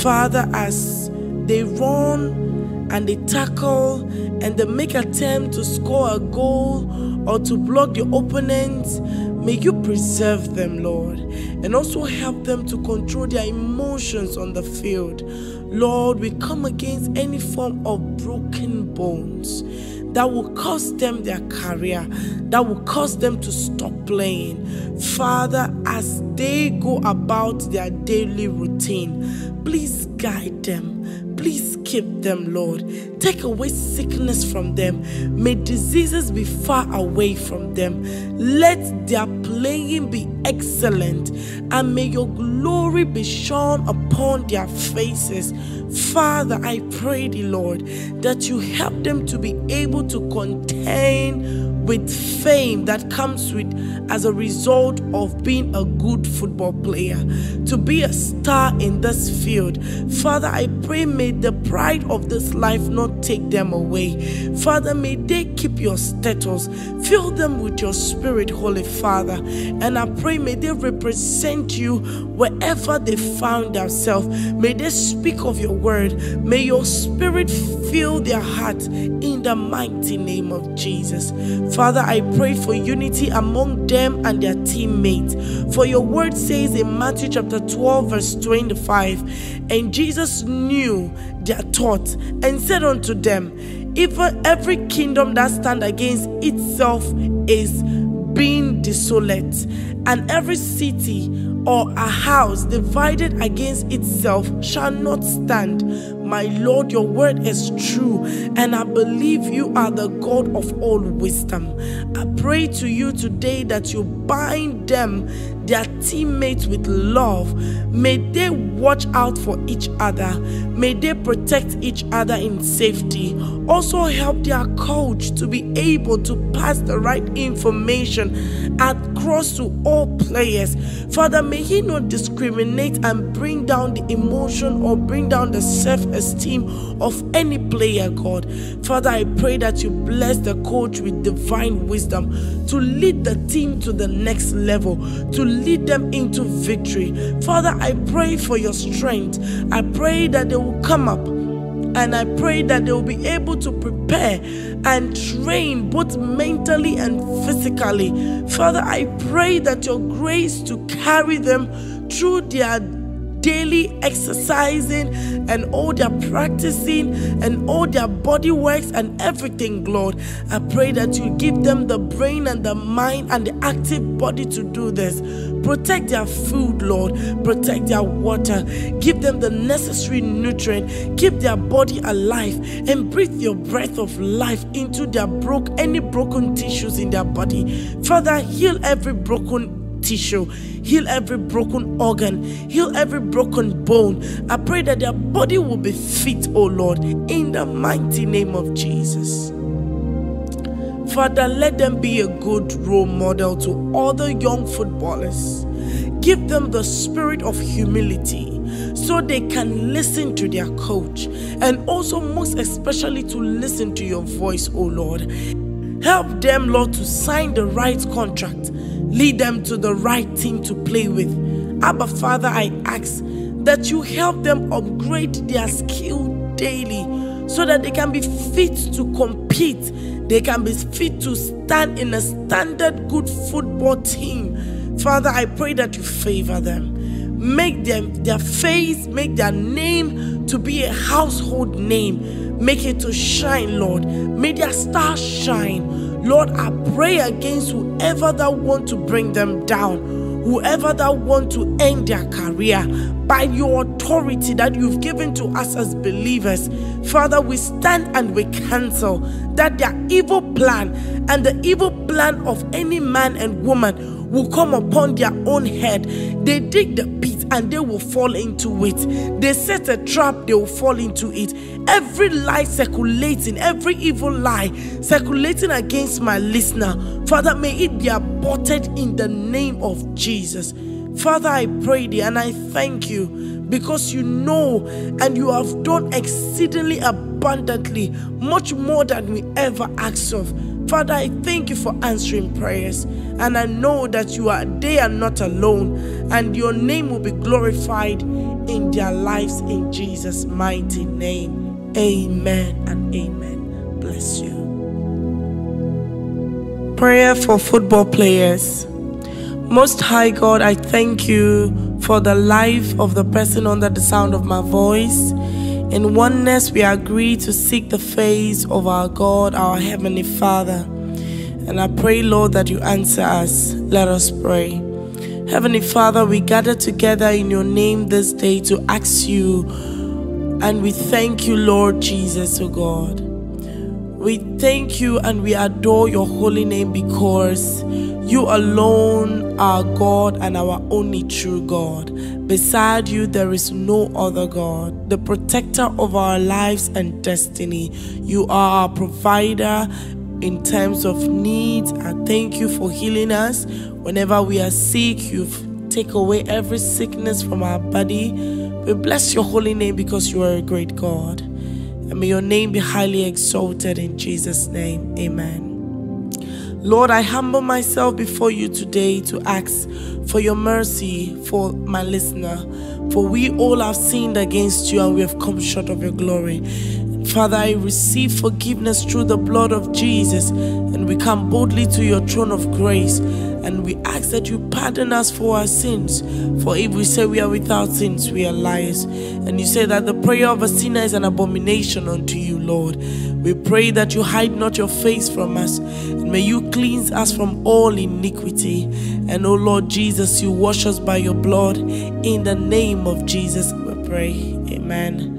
Father, as they run and they tackle and they make attempt to score a goal or to block the opponents, may you preserve them, Lord, and also help them to control their emotions on the field. Lord, we come against any form of broken bones that will cost them their career, that will cause them to stop playing. Father, as they go about their daily routine, please guide them. Please keep them, Lord. Take away sickness from them. May diseases be far away from them. Let their playing be excellent, and may your glory be shone upon their faces. Father, I pray thee, Lord, that you help them to be able to contend with fame that comes with as a result of being a good football player, to be a star in this field. Father, I pray, may the pride of this life not take them away. Father, may they keep your status. Fill them with your spirit, Holy Father. And I pray, may they represent you wherever they found themselves. May they speak of your word. May your spirit fill their hearts in the mighty name of Jesus. Father, I pray for unity among them and their teammates. For your word says in Matthew chapter 12 verse 25, and Jesus knew their thoughts and said unto them, even every kingdom that stands against itself is being desolate, and every city or a house divided against itself shall not stand. My Lord, your word is true, and I believe you are the God of all wisdom. I pray to you today that you bind them, their teammates, with love. May they watch out for each other. May they protect each other in safety. Also help their coach to be able to pass the right information across to all players. Father, may he not discriminate and bring down the emotion or bring down the self-esteem of any player, God. Father, I pray that you bless the coach with divine wisdom to lead the team to the next level, to lead them into victory. Father, I pray for your strength. I pray that they will come up And I pray that they will be able to prepare and train both mentally and physically. Father, I pray that your grace to carry them through their daily exercising and all their practicing and all their body works and everything, Lord. I pray that you give them the brain and the mind and the active body to do this. Protect their food, Lord. Protect their water. Give them the necessary nutrient. Keep their body alive and breathe your breath of life into their any broken tissues in their body. Father, heal every broken tissue, heal every broken organ, heal every broken bone. I pray that their body will be fit, oh Lord, in the mighty name of Jesus. Father, let them be a good role model to other young footballers. Give them the spirit of humility so they can listen to their coach, and also most especially to listen to your voice, oh Lord. Help them, Lord, to sign the right contract. Lead them to the right team to play with. Abba Father, I ask that you help them upgrade their skill daily so that they can be fit to compete. They can be fit to stand in a standard good football team. Father, I pray that you favor them. Make them, their face, make their name to be a household name. Make it to shine, Lord. May their star shine. Lord, I pray against whoever that want to bring them down, whoever that want to end their career, by your authority that you've given to us as believers. Father, we stand and we cancel that their evil plan and the evil plan of any man and woman will come upon their own head. They dig the pit and they will fall into it. They set a trap, they will fall into it. Every lie circulating, every evil lie circulating against my listener, Father, may it be aborted in the name of Jesus. Father, I pray thee and I thank you because you know and you have done exceedingly abundantly, much more than we ever asked of. Father, I thank you for answering prayers, and I know that they are not alone, and your name will be glorified in their lives in Jesus' mighty name. Amen and amen. Bless you. Prayer for football players. Most High God, I thank you for the life of the person under the sound of my voice. In oneness, we agree to seek the face of our God, our Heavenly Father. And I pray, Lord, that you answer us. Let us pray. Heavenly Father, we gather together in your name this day to ask you, and we thank you, Lord Jesus, oh God. We thank you and we adore your holy name because you alone are God and our only true God. Beside you, there is no other God, the protector of our lives and destiny. You are our provider in times of need. I thank you for healing us. Whenever we are sick, you've taken away every sickness from our body. We bless your holy name because you are a great God. And may your name be highly exalted in Jesus' name. Amen. Lord, I humble myself before you today to ask for your mercy for my listener. For we all have sinned against you and we have come short of your glory. Father, I receive forgiveness through the blood of Jesus, and we come boldly to your throne of grace, and we ask that you pardon us for our sins. For if we say we are without sins, we are liars. And you say that the prayer of a sinner is an abomination unto you, Lord. We pray that you hide not your face from us, and may you cleanse us from all iniquity. And O Lord Jesus, you wash us by your blood. In the name of Jesus we pray. Amen.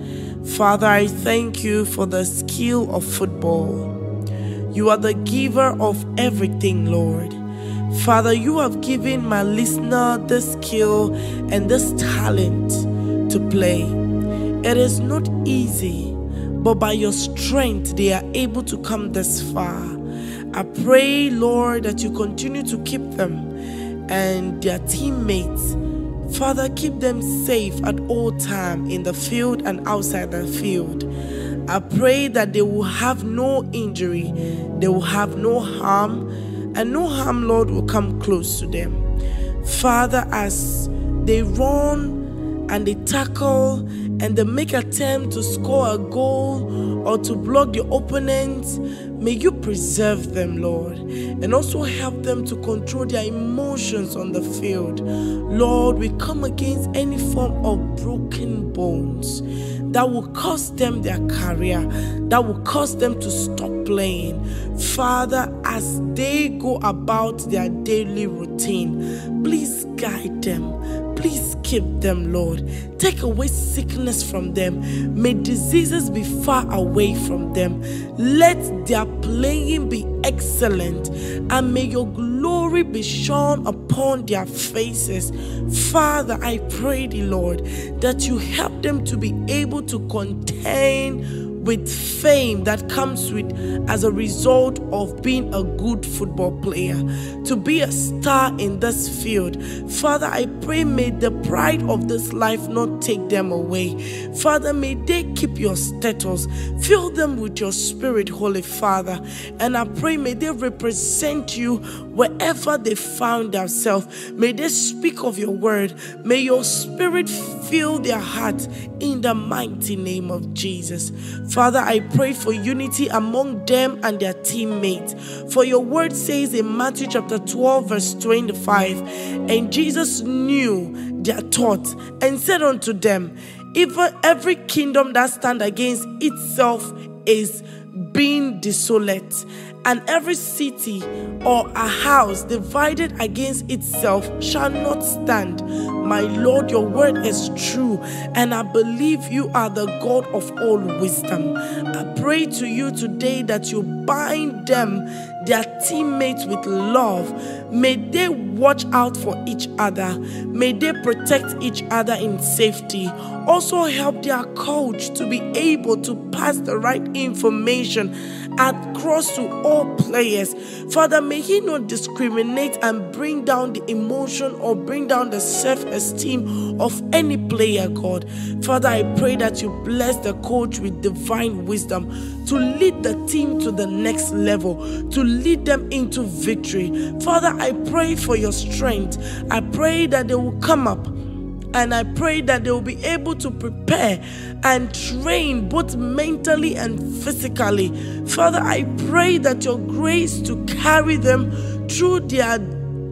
Father, I thank you for the skill of football. You are the giver of everything, Lord. Father, you have given my listener this skill and this talent to play. It is not easy, but by your strength they are able to come this far. I pray, Lord, that you continue to keep them and their teammates. Father, keep them safe at all times in the field and outside the field. I pray that they will have no injury, they will have no harm, and no harm, Lord, will come close to them. Father, as they run and they tackle and they make attempt to score a goal or to block the opponents, may you preserve them, Lord, and also help them to control their emotions on the field. Lord, we come against any form of broken bones that will cost them their career, that will cost them to stop playing. Father, as they go about their daily routine, please guide them, please keep them, Lord. Take away sickness from them. May diseases be far away from them. Let their playing be excellent, and may your glory be shone upon their faces. Father, I pray thee, Lord, that you help them to be able to contain with fame that comes with as a result of being a good football player, to be a star in this field. Father, I pray, may the pride of this life not take them away. Father, may they keep your status. Fill them with your spirit, Holy Father. And I pray, may they represent you wherever they found themselves. May they speak of your word. May your spirit fill their hearts in the mighty name of Jesus. Father, I pray for unity among them and their teammates. For your word says in Matthew chapter 12 verse 25, and Jesus knew their thoughts and said unto them, even every kingdom that stands against itself is being desolate, and every city or a house divided against itself shall not stand. My Lord, your word is true, and I believe you are the God of all wisdom. I pray to you today that you bind them, their teammates, with love. May they watch out for each other. May they protect each other in safety. Also help their coach to be able to pass the right information across to all players. Father, may he not discriminate and bring down the emotion or bring down the self-esteem of any player, God. Father, I pray that you bless the coach with divine wisdom to lead the team to the next level, to lead them into victory. Father, I pray for your strength. I pray that they will come up, and I pray that they will be able to prepare and train both mentally and physically. Father, I pray that your grace to carry them through their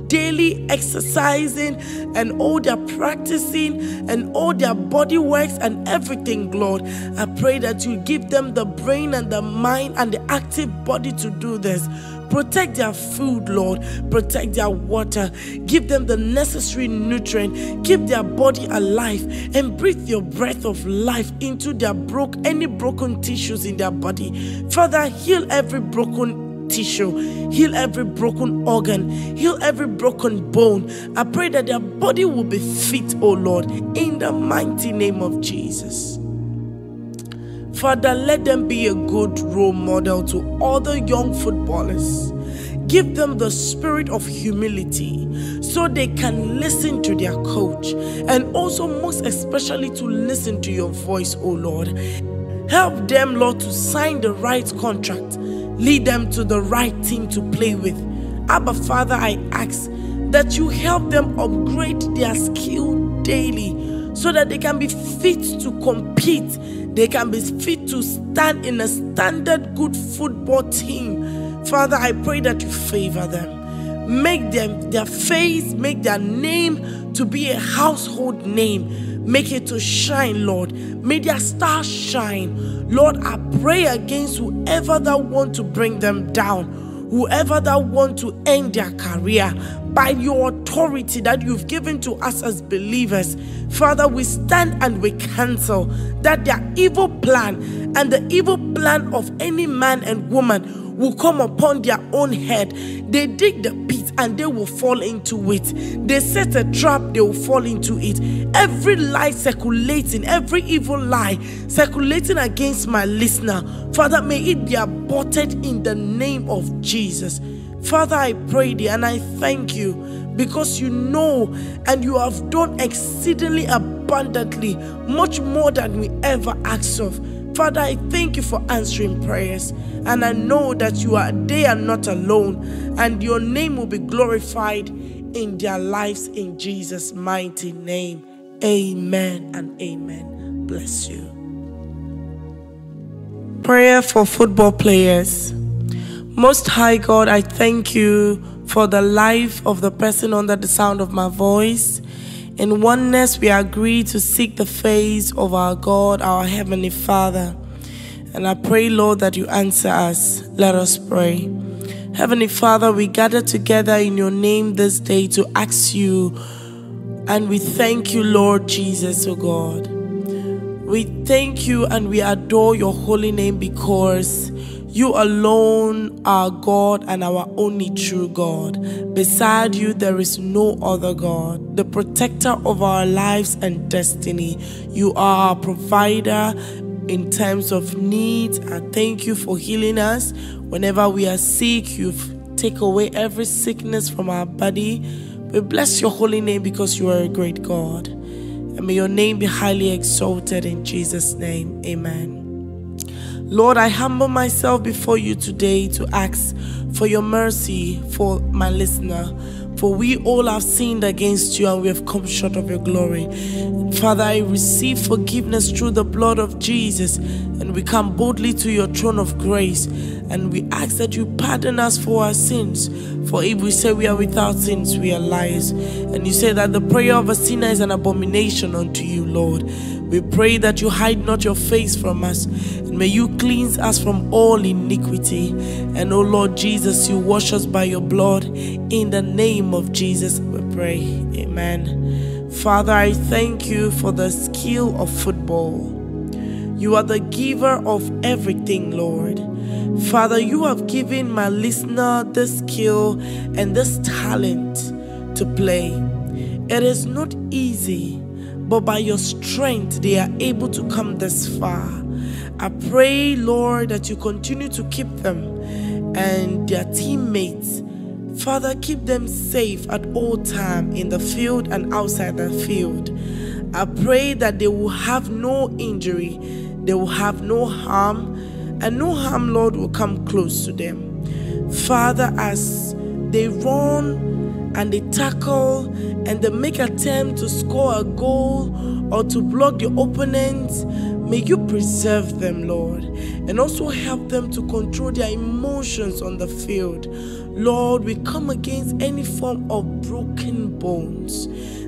daily exercising and all their practicing and all their body works and everything, Lord. I pray that you give them the brain and the mind and the active body to do this. Protect their food, Lord. Protect their water. Give them the necessary nutrient. Keep their body alive and breathe your breath of life into their any broken tissues in their body. Father, heal every broken tissue, heal every broken organ, heal every broken bone. I pray that their body will be fit, oh Lord, in the mighty name of Jesus. Father, let them be a good role model to other young footballers. Give them the spirit of humility so they can listen to their coach, and also most especially to listen to your voice, oh Lord. Help them, Lord, to sign the right contract. Lead them to the right team to play with. Abba Father, I ask that you help them upgrade their skill daily so that they can be fit to compete. They can be fit to stand in a standard good football team. Father, I pray that you favor them. Make them, their face, make their name to be a household name. Make it to shine, Lord. May their star shine. Lord, I pray against whoever that want to bring them down, whoever that want to end their career. By your authority that you've given to us as believers, Father, we stand and we cancel that their evil plan and the evil plan of any man and woman will come upon their own head. They dig the pit and they will fall into it. They set a trap, they will fall into it. Every lie circulating, every evil lie circulating against my listener, Father, may it be aborted in the name of Jesus. Father, I pray thee and I thank you, because you know and you have done exceedingly abundantly, much more than we ever asked of. Father, I thank you for answering prayers, and I know that they are not alone, and your name will be glorified in their lives in Jesus' mighty name. Amen and amen. bless you. Prayer for football players. Most High God, I thank you for the life of the person under the sound of my voice. In oneness, we agree to seek the face of our God, our Heavenly Father. And I pray, Lord, that you answer us. Let us pray. Heavenly Father, we gather together in your name this day to ask you, and we thank you, Lord Jesus, oh God. We thank you and we adore your holy name because you alone are God and our only true God. Beside you, there is no other God, the protector of our lives and destiny. You are our provider in times of need. I thank you for healing us. Whenever we are sick, you take away every sickness from our body. We bless your holy name because you are a great God. And may your name be highly exalted in Jesus' name. Amen. Lord, I humble myself before you today to ask for your mercy for my listener. For we all have sinned against you and we have come short of your glory. Father, I receive forgiveness through the blood of Jesus, and we come boldly to your throne of grace, and we ask that you pardon us for our sins. For if we say we are without sins, we are liars. And you say that the prayer of a sinner is an abomination unto you, Lord. We pray that you hide not your face from us, and may you cleanse us from all iniquity. And O Lord Jesus, you wash us by your blood. In the name of Jesus we pray. Amen. Father, I thank you for the skill of football. You are the giver of everything, Lord. Father, you have given my listener this skill and this talent to play. It is not easy, but by your strength, they are able to come this far. I pray, Lord, that you continue to keep them and their teammates. Father, keep them safe at all times in the field and outside the field. I pray that they will have no injury, they will have no harm, and no harm, Lord, will come close to them. Father, as they run and they tackle and they make attempt to score a goal or to block the opponents, may you preserve them, Lord, and also help them to control their emotions on the field. Lord, we come against any form of broken bones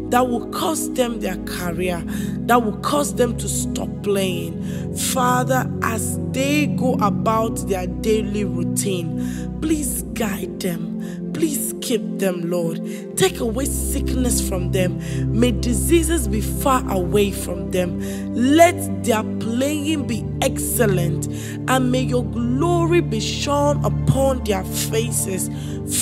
that will cost them their career, that will cause them to stop playing. Father, as they go about their daily routine, please guide them, please keep them, Lord. Take away sickness from them. May diseases be far away from them. Let their playing be excellent, and may your glory be shone upon their faces.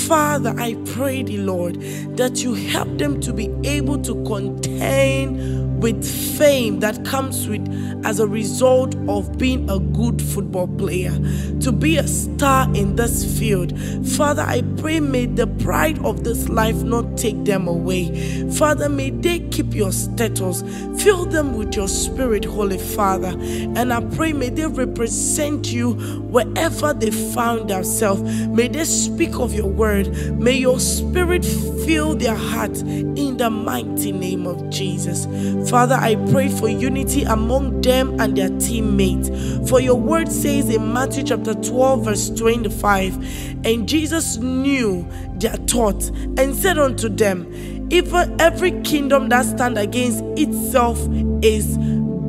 Father, I pray thee, Lord, that you help them to be able to contend with fame that comes with as a result of being a good football player, to be a star in this field. Father, I pray may the pride of this life not take them away. Father, may they keep your status. Fill them with your spirit, Holy Father. And I pray may they represent you wherever they found themselves. May they speak of your word. May your spirit fill their hearts in the mighty name of Jesus. Father, I pray for unity among them and their teammates. For your word says in Matthew chapter 12 verse 25, and Jesus knew their thoughts and said unto them, even every kingdom that stands against itself is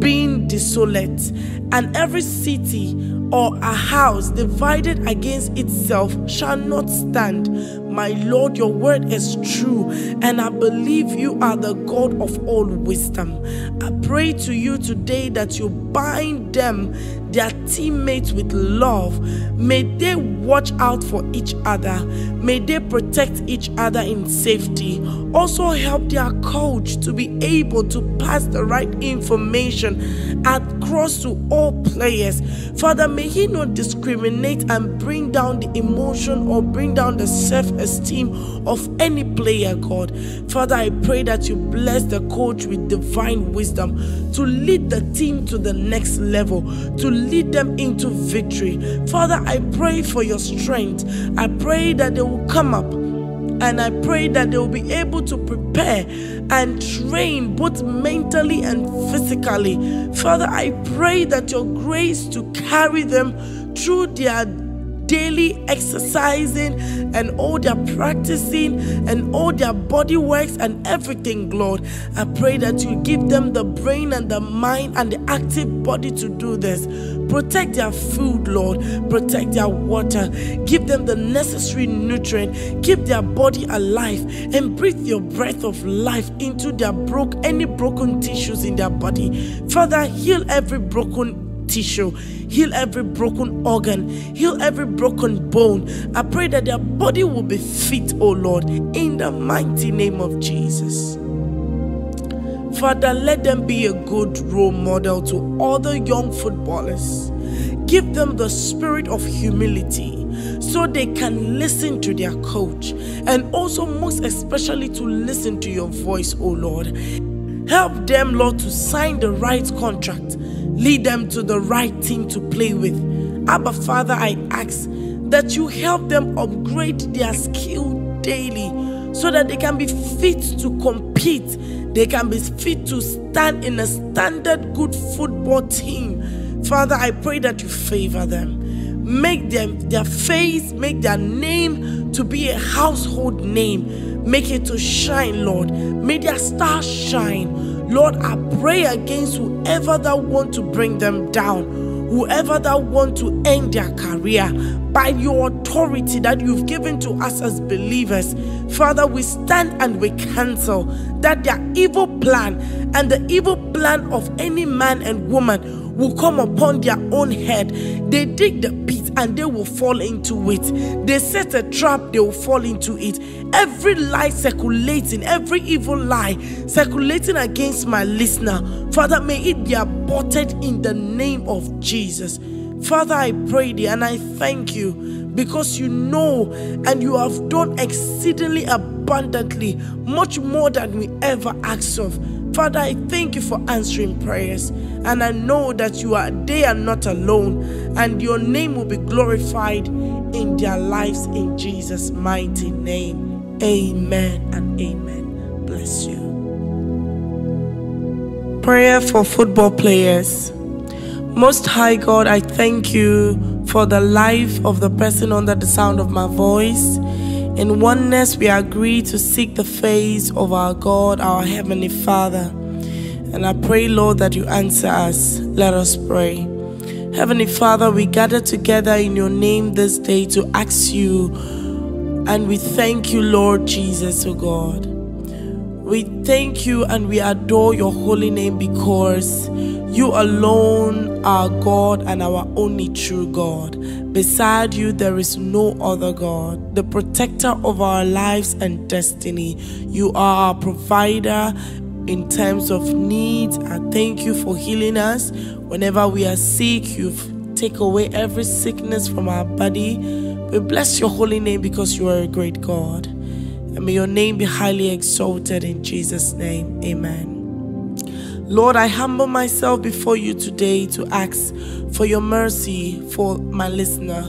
being desolate, and every city or a house divided against itself shall not stand. My Lord, your word is true, and I believe you are the God of all wisdom. I pray to you today that you bind them, their teammates, with love. May they watch out for each other. May they protect each other in safety. Also help their coach to be able to pass the right information across to all players. Father, may he not discriminate and bring down the emotion or bring down the self-esteem of any player, God. Father, I pray that you bless the coach with divine wisdom to lead the team to the next level, to lead them into victory. Father, I pray for your strength. I pray that they will come up And I pray that they will be able to prepare and train both mentally and physically. Father, I pray that your grace to carry them through their daily exercising and all their practicing and all their body works and everything, Lord. I pray that you give them the brain and the mind and the active body to do this. Protect their food, Lord. Protect their water. Give them the necessary nutrient. Keep their body alive and breathe your breath of life into their any broken tissues in their body. Father, heal every broken tissue, heal every broken organ, heal every broken bone. I pray that their body will be fit, oh Lord, in the mighty name of Jesus. Father, let them be a good role model to other young footballers. Give them the spirit of humility so they can listen to their coach, and also most especially to listen to your voice, oh Lord. Help them, Lord, to sign the right contract. Lead them to the right team to play with. Abba, Father, I ask that you help them upgrade their skill daily so that they can be fit to compete. They can be fit to stand in a standard good football team. Father, I pray that you favor them. Make them, their face, make their name to be a household name. Make it to shine, Lord. May their star shine. Lord, I pray against whoever that want to bring them down, whoever that want to end their career, by your authority that you've given to us as believers. Father, we stand and we cancel that their evil plan and the evil plan of any man and woman will come upon their own head. They dig the pit and they will fall into it. They set a trap, they will fall into it. Every lie circulating, every evil lie circulating against my listener, Father, may it be aborted in the name of Jesus. Father, I pray thee and I thank you because you know and you have done exceedingly abundantly, much more than we ever asked of. Father, I thank you for answering prayers, and I know that they are not alone, and your name will be glorified in their lives in Jesus' mighty name. Amen and amen. Bless you. Prayer for football players. Most High God, I thank you for the life of the person under the sound of my voice. In oneness, we agree to seek the face of our God, our Heavenly Father. And I pray, Lord, that you answer us. Let us pray. Heavenly Father, we gather together in your name this day to ask you, and we thank you, Lord Jesus, oh God. We thank you and we adore your holy name because you alone are God and our only true God. Beside you, there is no other God, the protector of our lives and destiny. You are our provider in terms of needs. I thank you for healing us. Whenever we are sick, you take away every sickness from our body. We bless your holy name because you are a great God. And may your name be highly exalted in Jesus' name. Amen. Lord, I humble myself before you today to ask for your mercy for my listener.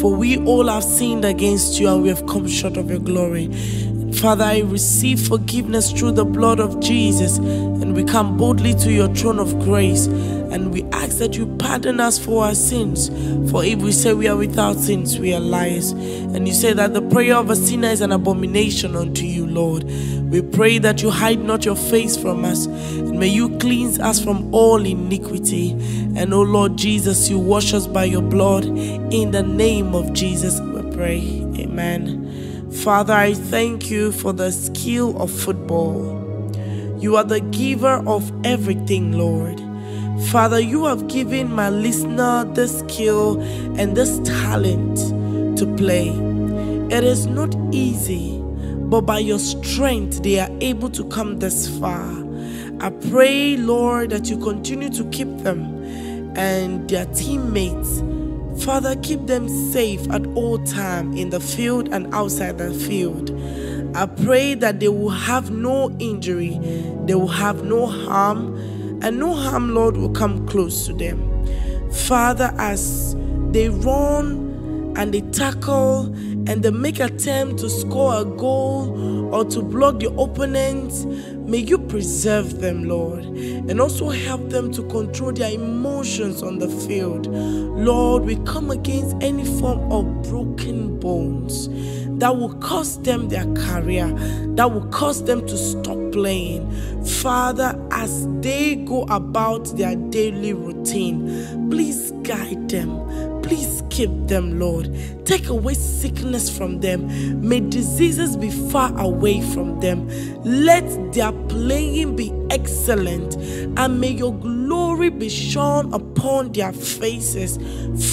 For we all have sinned against you and we have come short of your glory. Father, I receive forgiveness through the blood of Jesus, and we come boldly to your throne of grace, and we ask that you pardon us for our sins. For if we say we are without sins, we are liars. And you say that the prayer of a sinner is an abomination unto you, Lord. We pray that you hide not your face from us, and may you cleanse us from all iniquity. And O Lord Jesus, you wash us by your blood. In the name of Jesus we pray. Amen. Father, I thank you for the skill of football. You are the giver of everything, Lord. Father, you have given my listener this skill and this talent to play. It is not easy, but by your strength they are able to come this far. I pray, Lord, that you continue to keep them and their teammates. Father, keep them safe at all times in the field and outside the field. I pray that they will have no injury, they will have no harm, and no harm, Lord, will come close to them. Father, as they run and they tackle and they make attempt to score a goal or to block the opponent, may you preserve them, Lord, and also help them to control their emotions on the field. Lord, we come against any form of broken bones that will cost them their career, that will cause them to stop playing. Father, as they go about their daily routine, please guide them, please keep them, Lord. Take away sickness from them. May diseases be far away from them. Let their playing be excellent, and may your glory be shone upon their faces.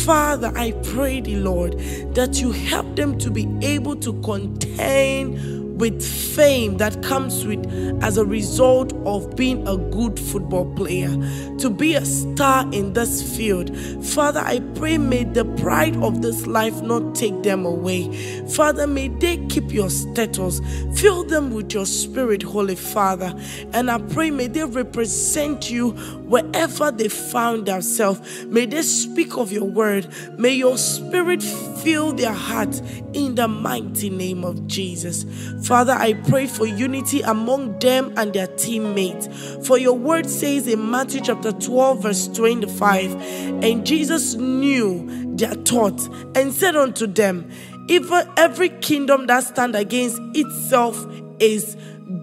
Father, I pray thee, Lord, that you help them to be able to contain with fame that comes with as a result of being a good football player, to be a star in this field. Father, I pray, may the pride of this life not take them away. Father, may they keep your status. Fill them with your spirit, Holy Father. And I pray, may they represent you wherever they found themselves. May they speak of your word. May your spirit fill their hearts in the mighty name of Jesus. Father, I pray for unity among them and their teammates. For your word says in Matthew chapter 12 verse 25, and Jesus knew their thoughts and said unto them, even every kingdom that stands against itself is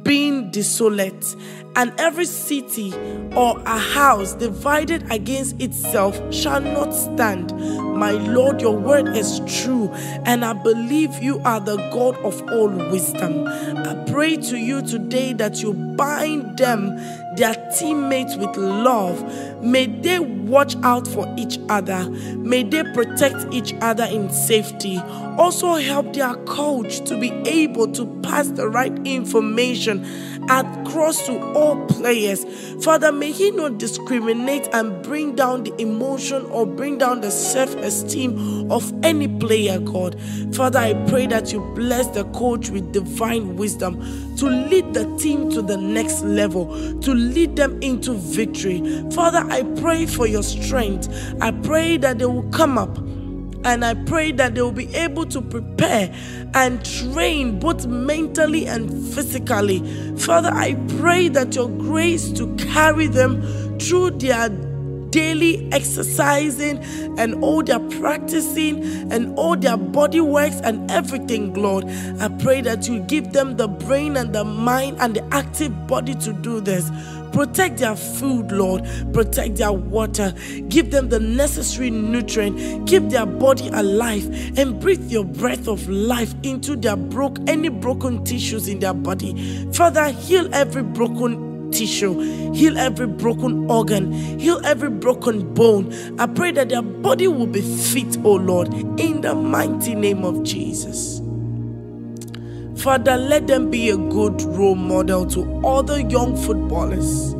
being desolate, and every city or a house divided against itself shall not stand. My Lord, your word is true, and I believe you are the God of all wisdom. I pray to you today that you bind them, their teammates, with love. May they watch out for each other. May they protect each other in safety. Also help their coach to be able to pass the right information across to all players. Father, may he not discriminate and bring down the emotion or bring down the self-esteem of any player, God. Father, I pray that you bless the coach with divine wisdom to lead the team to the next level, to lead them into victory. Father, I pray for your strength. I pray that they will come up, and I pray that they will be able to prepare and train both mentally and physically. Father, I pray that your grace to carry them through their daily exercising and all their practicing and all their body works and everything, Lord. I pray that you give them the brain and the mind and the active body to do this. Protect their food, Lord. Protect their water. Give them the necessary nutrient. Keep their body alive and breathe your breath of life into their any broken tissues in their body. Father, heal every broken tissue, heal every broken organ, heal every broken bone. I pray that their body will be fit, oh Lord, in the mighty name of Jesus. Father, let them be a good role model to other young footballers.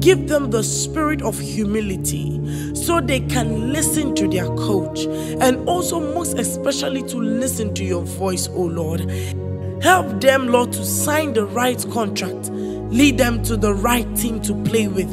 Give them the spirit of humility so they can listen to their coach, and also most especially to listen to your voice, oh Lord. Help them, Lord, to sign the right contract. Lead them to the right team to play with.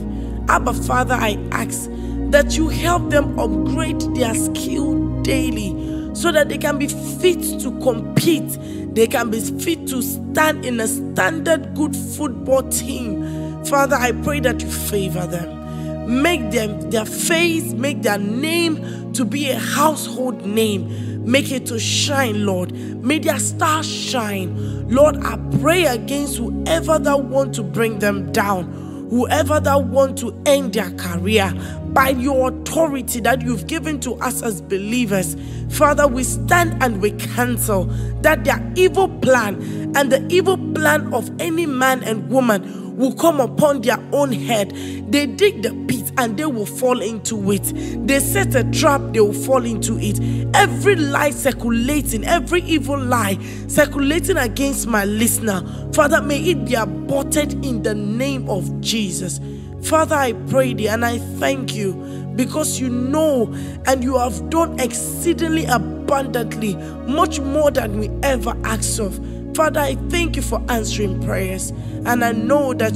Abba, Father, I ask that you help them upgrade their skill daily so that they can be fit to compete. They can be fit to stand in a standard good football team. Father, I pray that you favor them. Make them, their face, make their name to be a household name. Make it to shine, Lord. May their stars shine. Lord, I pray against whoever that want to bring them down, whoever that want to end their career. By your authority that you've given to us as believers, Father, we stand and we cancel that their evil plan and the evil plan of any man and woman will come upon their own head. They dig the pit and they will fall into it. They set a trap, they will fall into it. Every lie circulating, every evil lie circulating against my listener, Father, may it be aborted in the name of Jesus. Father, I pray thee and I thank you, because you know and you have done exceedingly abundantly, much more than we ever asked of. Father, I thank you for answering prayers, and I know that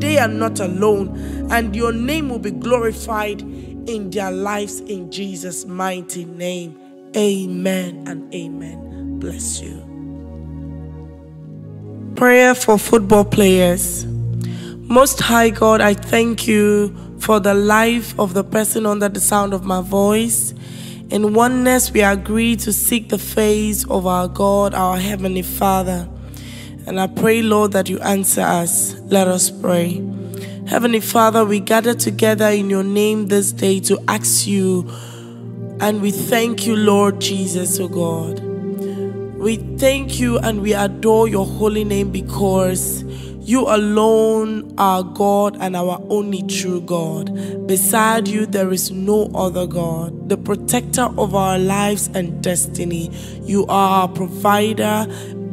they are not alone, and your name will be glorified in their lives, in Jesus' mighty name. Amen and amen. bless you. Prayer for football players. Most High God, I thank you for the life of the person under the sound of my voice. In oneness, we agree to seek the face of our God, our Heavenly Father. And I pray, Lord, that you answer us. Let us pray. Heavenly Father, we gather together in your name this day to ask you, and we thank you, Lord Jesus, oh God. We thank you and we adore your holy name because you alone are God and our only true God. Beside you, there is no other God, the protector of our lives and destiny. You are our provider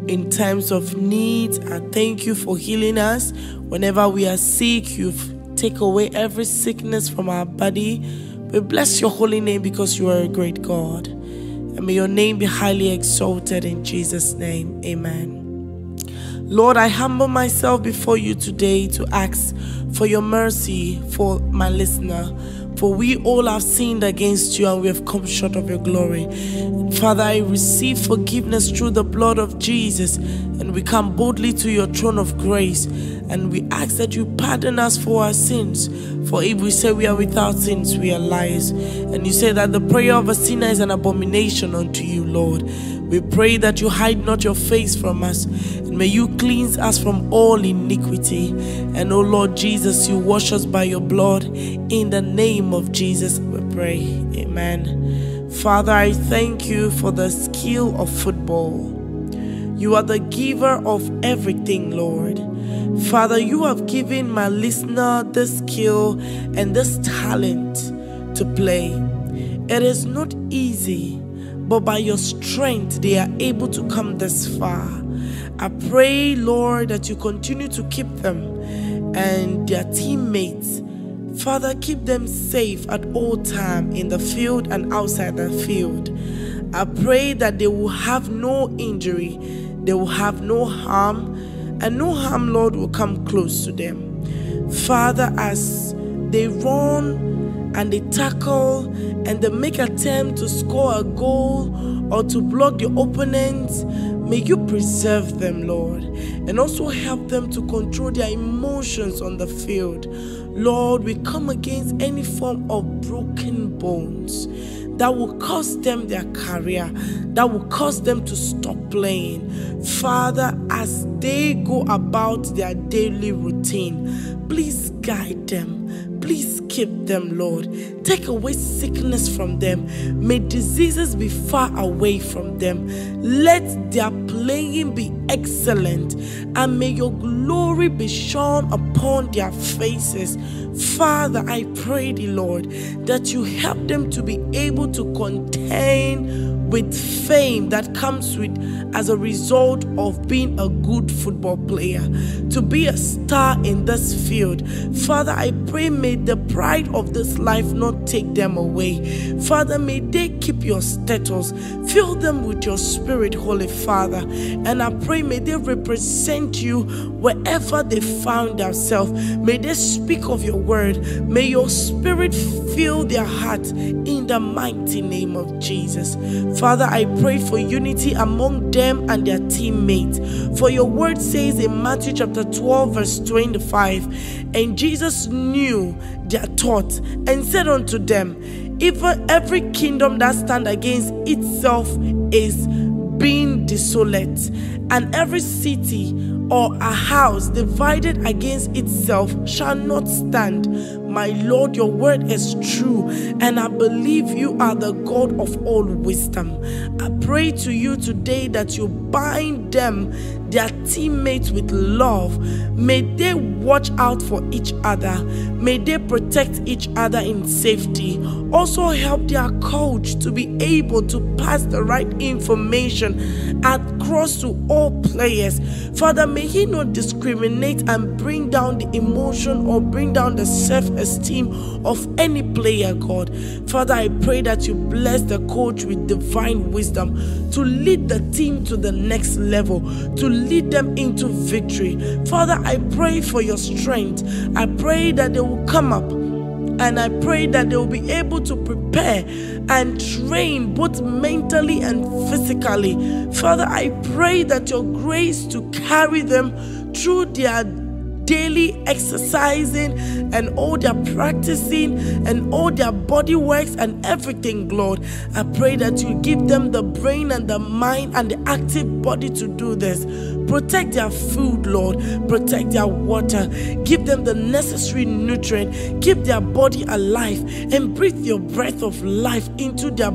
in times of need. I thank you for healing us. Whenever we are sick, you take away every sickness from our body. We bless your holy name because you are a great God. And may your name be highly exalted in Jesus' name. Amen. Lord, I humble myself before you today to ask for your mercy for my listener. For we all have sinned against you and we have come short of your glory. Father, I receive forgiveness through the blood of Jesus, and we come boldly to your throne of grace, and we ask that you pardon us for our sins. For if we say we are without sins, we are liars. And you say that the prayer of a sinner is an abomination unto you, Lord. We pray that you hide not your face from us, and may you cleanse us from all iniquity. And O Lord Jesus, you wash us by your blood. In the name of Jesus we pray. Amen. Father, I thank you for the skill of football. You are the giver of everything, Lord. Father, you have given my listener this skill and this talent to play. It is not easy, but by your strength they are able to come this far. I pray, Lord, that you continue to keep them and their teammates. Father, keep them safe at all times in the field and outside the field. I pray that they will have no injury, they will have no harm, and no harm, Lord, will come close to them. Father, as they run and they tackle and they make attempt to score a goal or to block the opponents, may you preserve them, Lord, and also help them to control their emotions on the field. Lord, we come against any form of broken bones that will cost them their career, that will cause them to stop playing. Father, as they go about their daily routine, please guide them. Please keep them, Lord. Take away sickness from them. May diseases be far away from them. Let their playing be excellent, and may your glory be shone upon their faces. Father, I pray thee, Lord, that you help them to be able to contain with fame that comes with as a result of being a good football player, to be a star in this field. Father, I pray, may the pride of this life not take them away. Father, may they keep your status. Fill them with your spirit, Holy Father. And I pray, may they represent you wherever they found themselves. May they speak of your word. May your spirit fill their hearts in the mighty name of Jesus. Father, I pray for unity among them and their teammates. For your word says in Matthew chapter 12 verse 25, and Jesus knew their thoughts and said unto them, even every kingdom that stands against itself is being desolate, and every city or a house divided against itself shall not stand. My Lord, your word is true, and I believe you are the God of all wisdom. I pray to you today that you bind them, their teammates, with love. May they watch out for each other. May they protect each other in safety. Also help their coach to be able to pass the right information across to all players. Father, may he not discriminate and bring down the emotion or bring down the self-esteem of any player, God. Father, I pray that you bless the coach with divine wisdom to lead the team to the next level, to lead them into victory. Father, I pray for your strength. I pray that they will come up And I pray that they will be able to prepare and train both mentally and physically. Father, I pray that your grace to carry them through their daily exercising and all their practicing and all their body works and everything, Lord. I pray that you give them the brain and the mind and the active body to do this. Protect their food, Lord. Protect their water. Give them the necessary nutrient. Keep their body alive and breathe your breath of life into their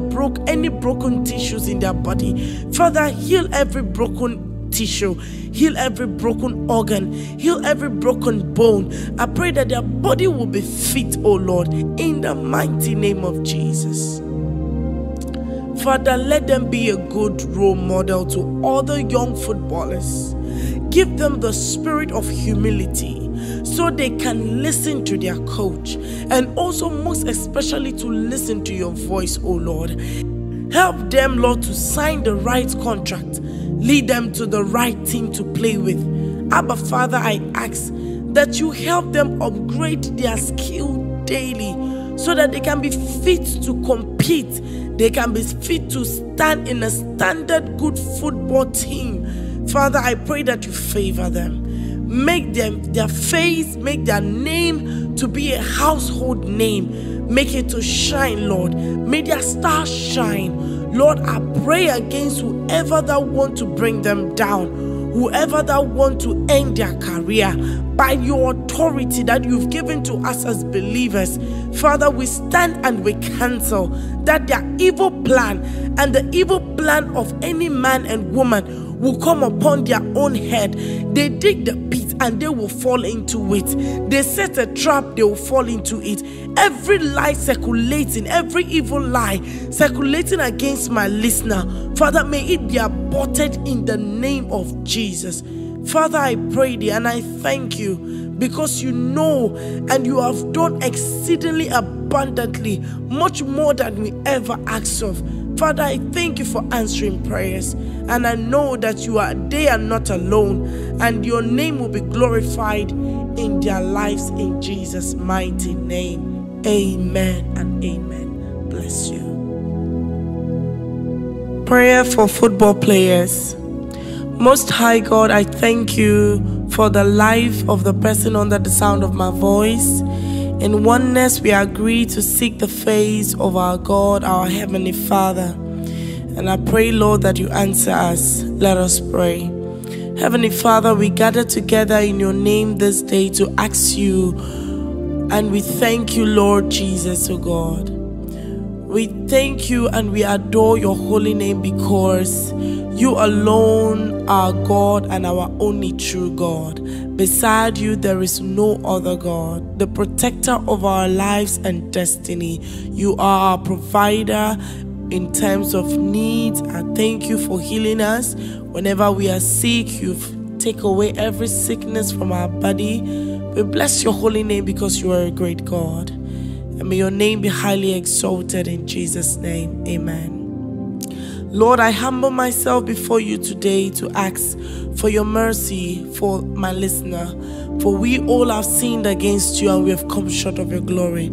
any broken tissues in their body. Father, heal every broken tissue, heal every broken organ, heal every broken bone. I pray that their body will be fit, oh Lord, in the mighty name of Jesus. Father, let them be a good role model to other young footballers. Give them the spirit of humility so they can listen to their coach, and also most especially to listen to your voice, oh Lord. Help them, Lord, to sign the right contract. Lead them to the right team to play with. Abba, Father, I ask that you help them upgrade their skill daily so that they can be fit to compete. They can be fit to stand in a standard good football team. Father, I pray that you favor them. Make them, their face, make their name to be a household name. Make it to shine, Lord. May their star shine. Lord, I pray against whoever that want to bring them down, whoever that want to end their career, by your authority that you've given to us as believers. Father, we stand and we cancel that their evil plan and the evil plan of any man and woman will come upon their own head. They dig the pit and they will fall into it. They set a trap, they will fall into it. Every lie circulating, every evil lie circulating against my listener, Father, may it be aborted in the name of Jesus. Father, I pray thee and I thank you, because you know and you have done exceedingly abundantly, much more than we ever asked of. Father, I thank you for answering prayers, and I know that they are not alone, and your name will be glorified in their lives in Jesus' mighty name. Amen and amen. Bless you. Prayer for football players. Most High God, I thank you for the life of the person under the sound of my voice. In oneness, we agree to seek the face of our God, our Heavenly Father. And I pray, Lord, that you answer us. Let us pray. Heavenly Father, we gather together in your name this day to ask you, and we thank you, Lord Jesus, oh God. We thank you and we adore your holy name, because you alone are God and our only true God. Beside you, there is no other God, the protector of our lives and destiny. You are our provider in times of needs. I thank you for healing us. Whenever we are sick, you've taken away every sickness from our body. We bless your holy name because you are a great God. And may your name be highly exalted in Jesus' name. Amen. Lord, I humble myself before you today to ask for your mercy for my listener. For we all have sinned against you and we have come short of your glory.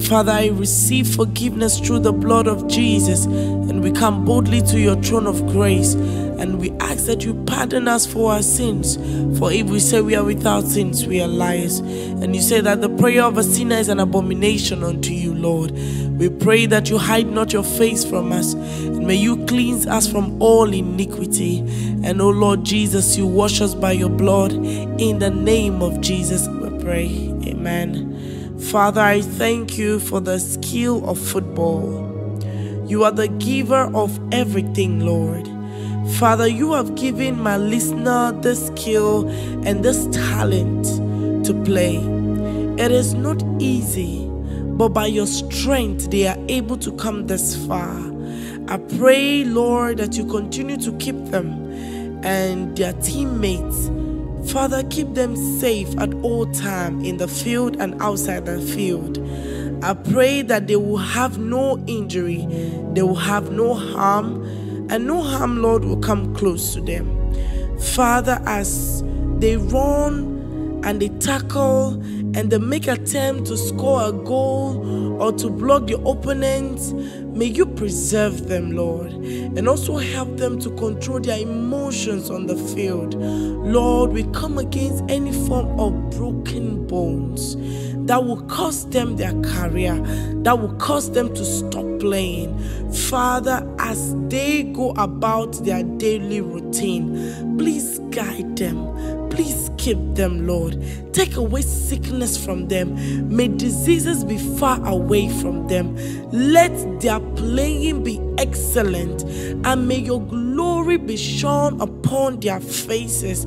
Father, I receive forgiveness through the blood of Jesus, and we come boldly to your throne of grace, and we ask that you pardon us for our sins. For if we say we are without sins, we are liars. And you say that the prayer of a sinner is an abomination unto you, Lord. We pray that you hide not your face from us, and may you cleanse us from all iniquity. And O Lord Jesus, you wash us by your blood. In the name of Jesus we pray. Amen. Father, I thank you for the skill of football. You are the giver of everything, Lord. Father, you have given my listener this skill and this talent to play. It is not easy, but by your strength they are able to come this far. I pray, Lord, that you continue to keep them and their teammates. Father, keep them safe at all times, in the field and outside the field. I pray that they will have no injury, they will have no harm, and no harm, Lord, will come close to them. Father, as they run and they tackle and they make attempt to score a goal or to block the opponents, may you preserve them, Lord, and also help them to control their emotions on the field. Lord, we come against any form of broken bones that will cost them their career, that will cost them to stop playing. Father, as they go about their daily routine, please guide them, please keep them, Lord. Take away sickness from them. May diseases be far away from them. Let their playing be excellent, and may your glory be shone upon their faces.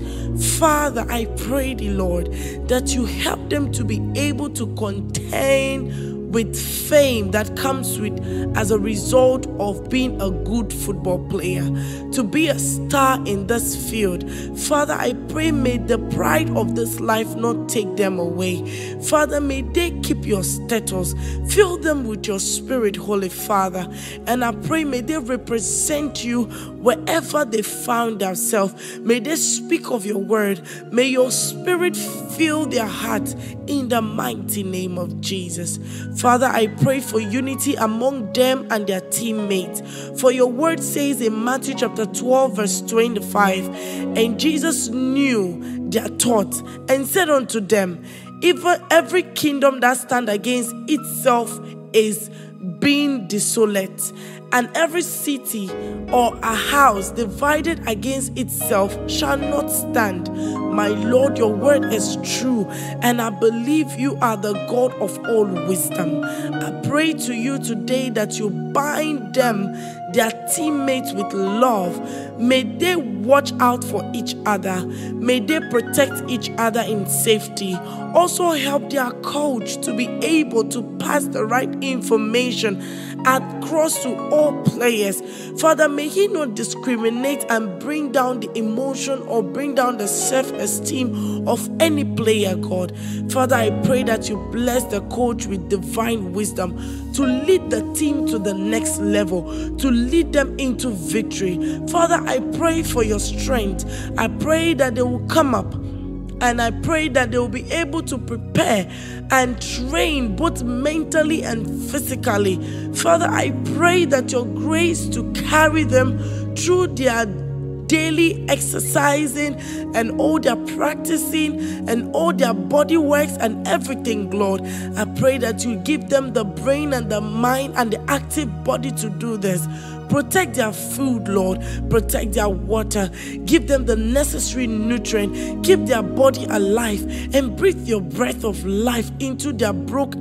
Father, I pray thee, Lord, that you help them to be able to contain with fame that comes with as a result of being a good football player, to be a star in this field. Father, I pray, may the pride of this life not take them away. Father, may they keep your status. Fill them with your spirit, Holy Father. And I pray, may they represent you wherever they found themselves. May they speak of your word. May your spirit fill their heart in the mighty name of Jesus. Father, I pray for unity among them and their teammates. For your word says in Matthew chapter 12 verse 25, and Jesus knew their thoughts and said unto them, even every kingdom that stands against itself is being desolate, and every city or a house divided against itself shall not stand. My Lord, your word is true, and I believe you are the God of all wisdom. I pray to you today that you bind them, their teammates, with love. May they watch out for each other. May they protect each other in safety. Also help their coach to be able to pass the right information across to all players. Father, may he not discriminate and bring down the emotion or bring down the self-esteem of any player, God. Father, I pray that you bless the coach with divine wisdom to lead the team to the next level, to lead them into victory. Father, I pray for your strength. I pray that they will come up, and I pray that they will be able to prepare and train both mentally and physically. Father, I pray that your grace to carry them through their daily exercising and all their practicing and all their body works and everything, Lord. I pray that you give them the brain and the mind and the active body to do this. Protect their food, Lord. Protect their water. Give them the necessary nutrient. Keep their body alive and breathe your breath of life into their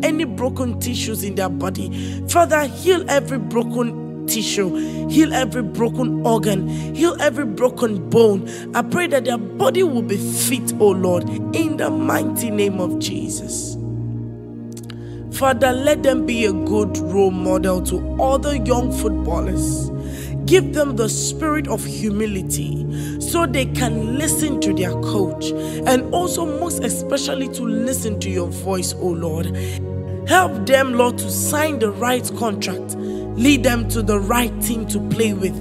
any broken tissues in their body. Father, heal every broken tissue, heal every broken organ, heal every broken bone. I pray that their body will be fit, oh Lord, in the mighty name of Jesus. Father, let them be a good role model to other young footballers. Give them the spirit of humility so they can listen to their coach, and also most especially to listen to your voice, oh Lord. Help them, Lord, to sign the right contract. Lead them to the right team to play with.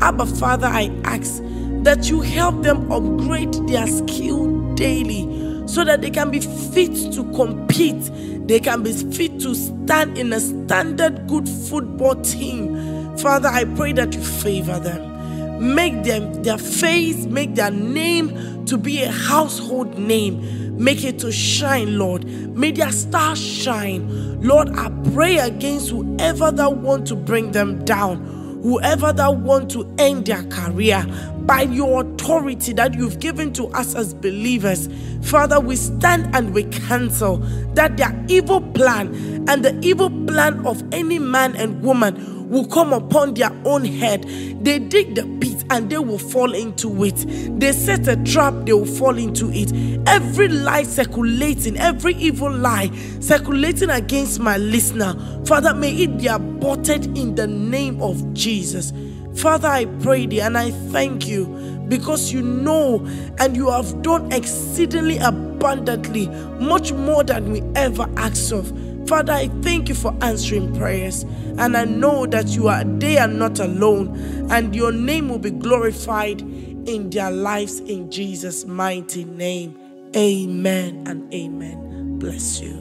Abba Father, I ask that you help them upgrade their skill daily so that they can be fit to compete. They can be fit to stand in a standard good football team. Father, I pray that you favor them. Make them, their face, make their name to be a household name. Make it to shine, Lord. May their star shine. Lord, I pray against whoever that want to bring them down, whoever that want to end their career. By your authority that you've given to us as believers, Father, we stand and we cancel that their evil plan and the evil plan of any man and woman will come upon their own head. They dig the pit and they will fall into it. They set a trap, they will fall into it. Every lie circulating, every evil lie circulating against my listener, Father, may it be aborted in the name of Jesus. Father, I pray thee and I thank you, because you know and you have done exceedingly abundantly, much more than we ever asked of. Father, I thank you for answering prayers, and I know that they are not alone, and your name will be glorified in their lives in Jesus' mighty name. Amen and amen. bless you.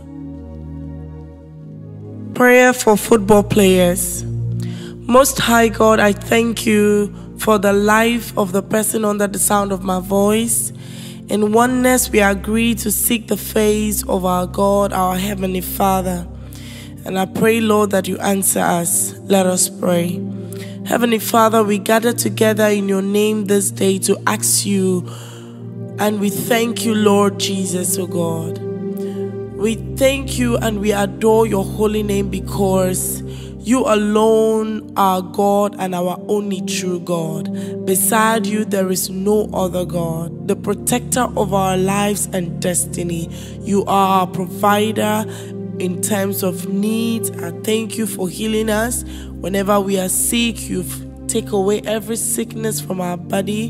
Prayer for football players. Most High God, I thank you for the life of the person under the sound of my voice. In oneness, we agree to seek the face of our God, our Heavenly Father. And I pray, Lord, that you answer us. Let us pray. Heavenly Father, we gather together in your name this day to ask you, and we thank you, Lord Jesus, oh God. We thank you and we adore your holy name because you alone are God and our only true God. Beside you, there is no other God, the protector of our lives and destiny. You are our provider in times of need. I thank you for healing us. Whenever we are sick, you take away every sickness from our body.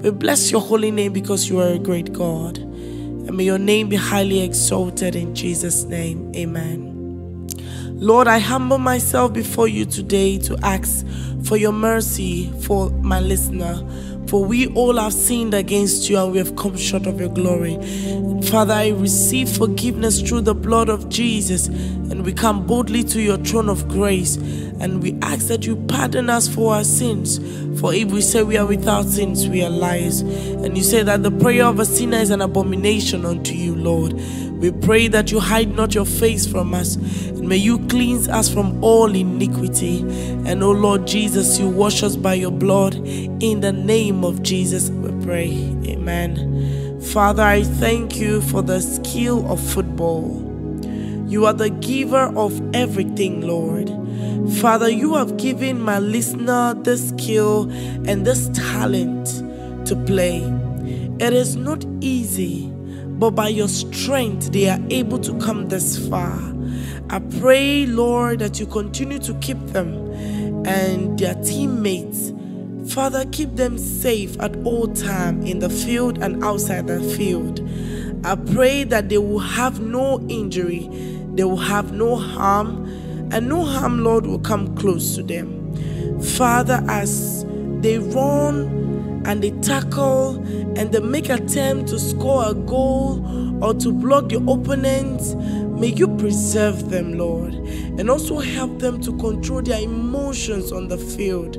We bless your holy name because you are a great God. And may your name be highly exalted in Jesus' name. Amen. Lord, I humble myself before you today to ask for your mercy for my listener. For we all have sinned against you and we have come short of your glory. Father, I receive forgiveness through the blood of Jesus, and we come boldly to your throne of grace, and we ask that you pardon us for our sins. For if we say we are without sins, we are liars. And you say that the prayer of a sinner is an abomination unto you, Lord. We pray that you hide not your face from us, and may you cleanse us from all iniquity. And O Lord Jesus, you wash us by your blood. In the name of Jesus we pray. Amen. Father, I thank you for the skill of football. You are the giver of everything, Lord. Father, you have given my listener this skill and this talent to play. It is not easy, but by your strength, they are able to come this far. I pray, Lord, that you continue to keep them and their teammates. Father, keep them safe at all times in the field and outside the field. I pray that they will have no injury, they will have no harm, and no harm, Lord, will come close to them. Father, as they run and they tackle and they make attempt to score a goal or to block the opponents, may you preserve them, Lord, and also help them to control their emotions on the field.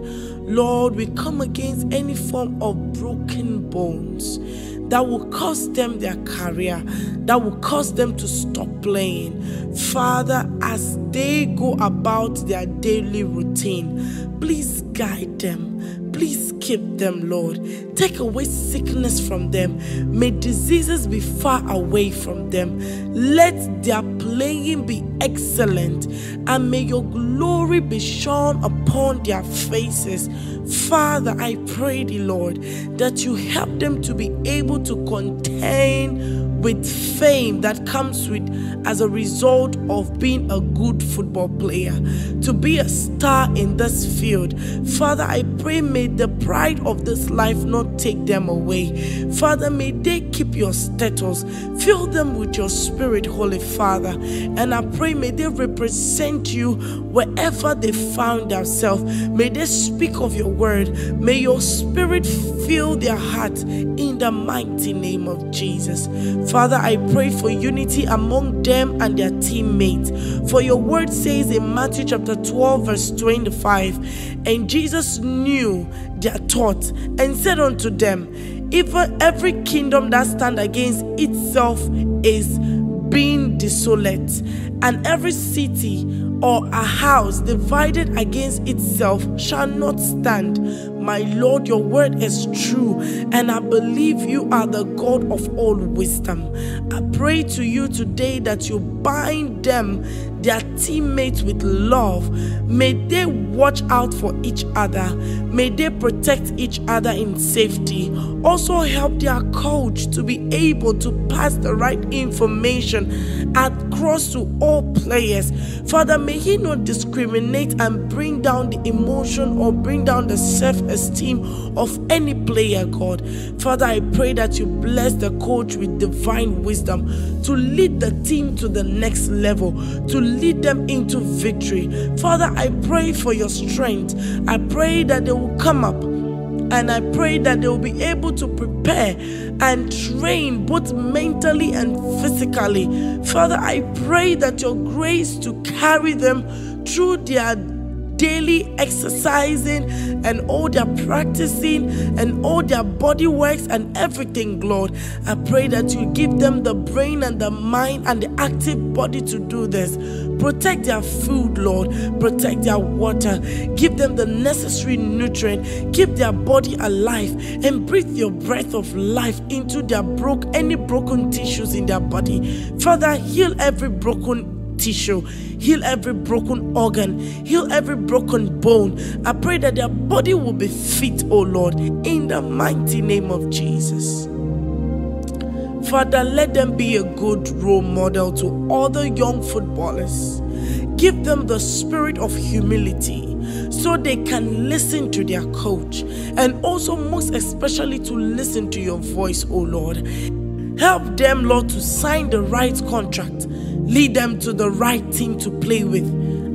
Lord, we come against any form of broken bones that will cost them their career, that will cost them to stop playing. Father, as they go about their daily routine, please guide them. Please keep them, Lord. Take away sickness from them. May diseases be far away from them. Let their playing be excellent, and may your glory be shone upon their faces. Father, I pray thee, Lord, that you help them to be able to contend with fame that comes with as a result of being a good football player, to be a star in this field. Father, I pray, may the pride of this life not take them away. Father, may they keep your status. Fill them with your spirit, Holy Father. And I pray, may they represent you wherever they found themselves. May they speak of your word. May your spirit fill their hearts in the mighty name of Jesus. Father, I pray for unity among them and their teammates. For your word says in Matthew chapter 12 verse 25, and Jesus knew their thoughts and said unto them, even every kingdom that stands against itself is being desolate, and every city or a house divided against itself shall not stand. My Lord, your word is true, and I believe you are the God of all wisdom. I pray to you today that you bind them, their teammates, with love. May they watch out for each other. May they protect each other in safety. Also help their coach to be able to pass the right information across to all players. Father, may he not discriminate and bring down the emotion or bring down the self-esteem of any player, God. Father, I pray that you bless the coach with divine wisdom to lead the team to the next level, to lead them into victory. Father, I pray for your strength. I pray that they will come up And I pray that they will be able to prepare and train both mentally and physically. Father, I pray that your grace to carry them through their daily exercising and all their practicing and all their body works and everything, Lord. I pray that you give them the brain and the mind and the active body to do this. Protect their food, Lord. Protect their water. Give them the necessary nutrient. Keep their body alive and breathe your breath of life into their any broken tissues in their body. Father, heal every broken tissue, heal every broken organ, heal every broken bone. I pray that their body will be fit, oh Lord, in the mighty name of Jesus. Father, let them be a good role model to other young footballers. Give them the spirit of humility so they can listen to their coach, and also most especially to listen to your voice, oh Lord. Help them, Lord, to sign the right contract. Lead them to the right team to play with.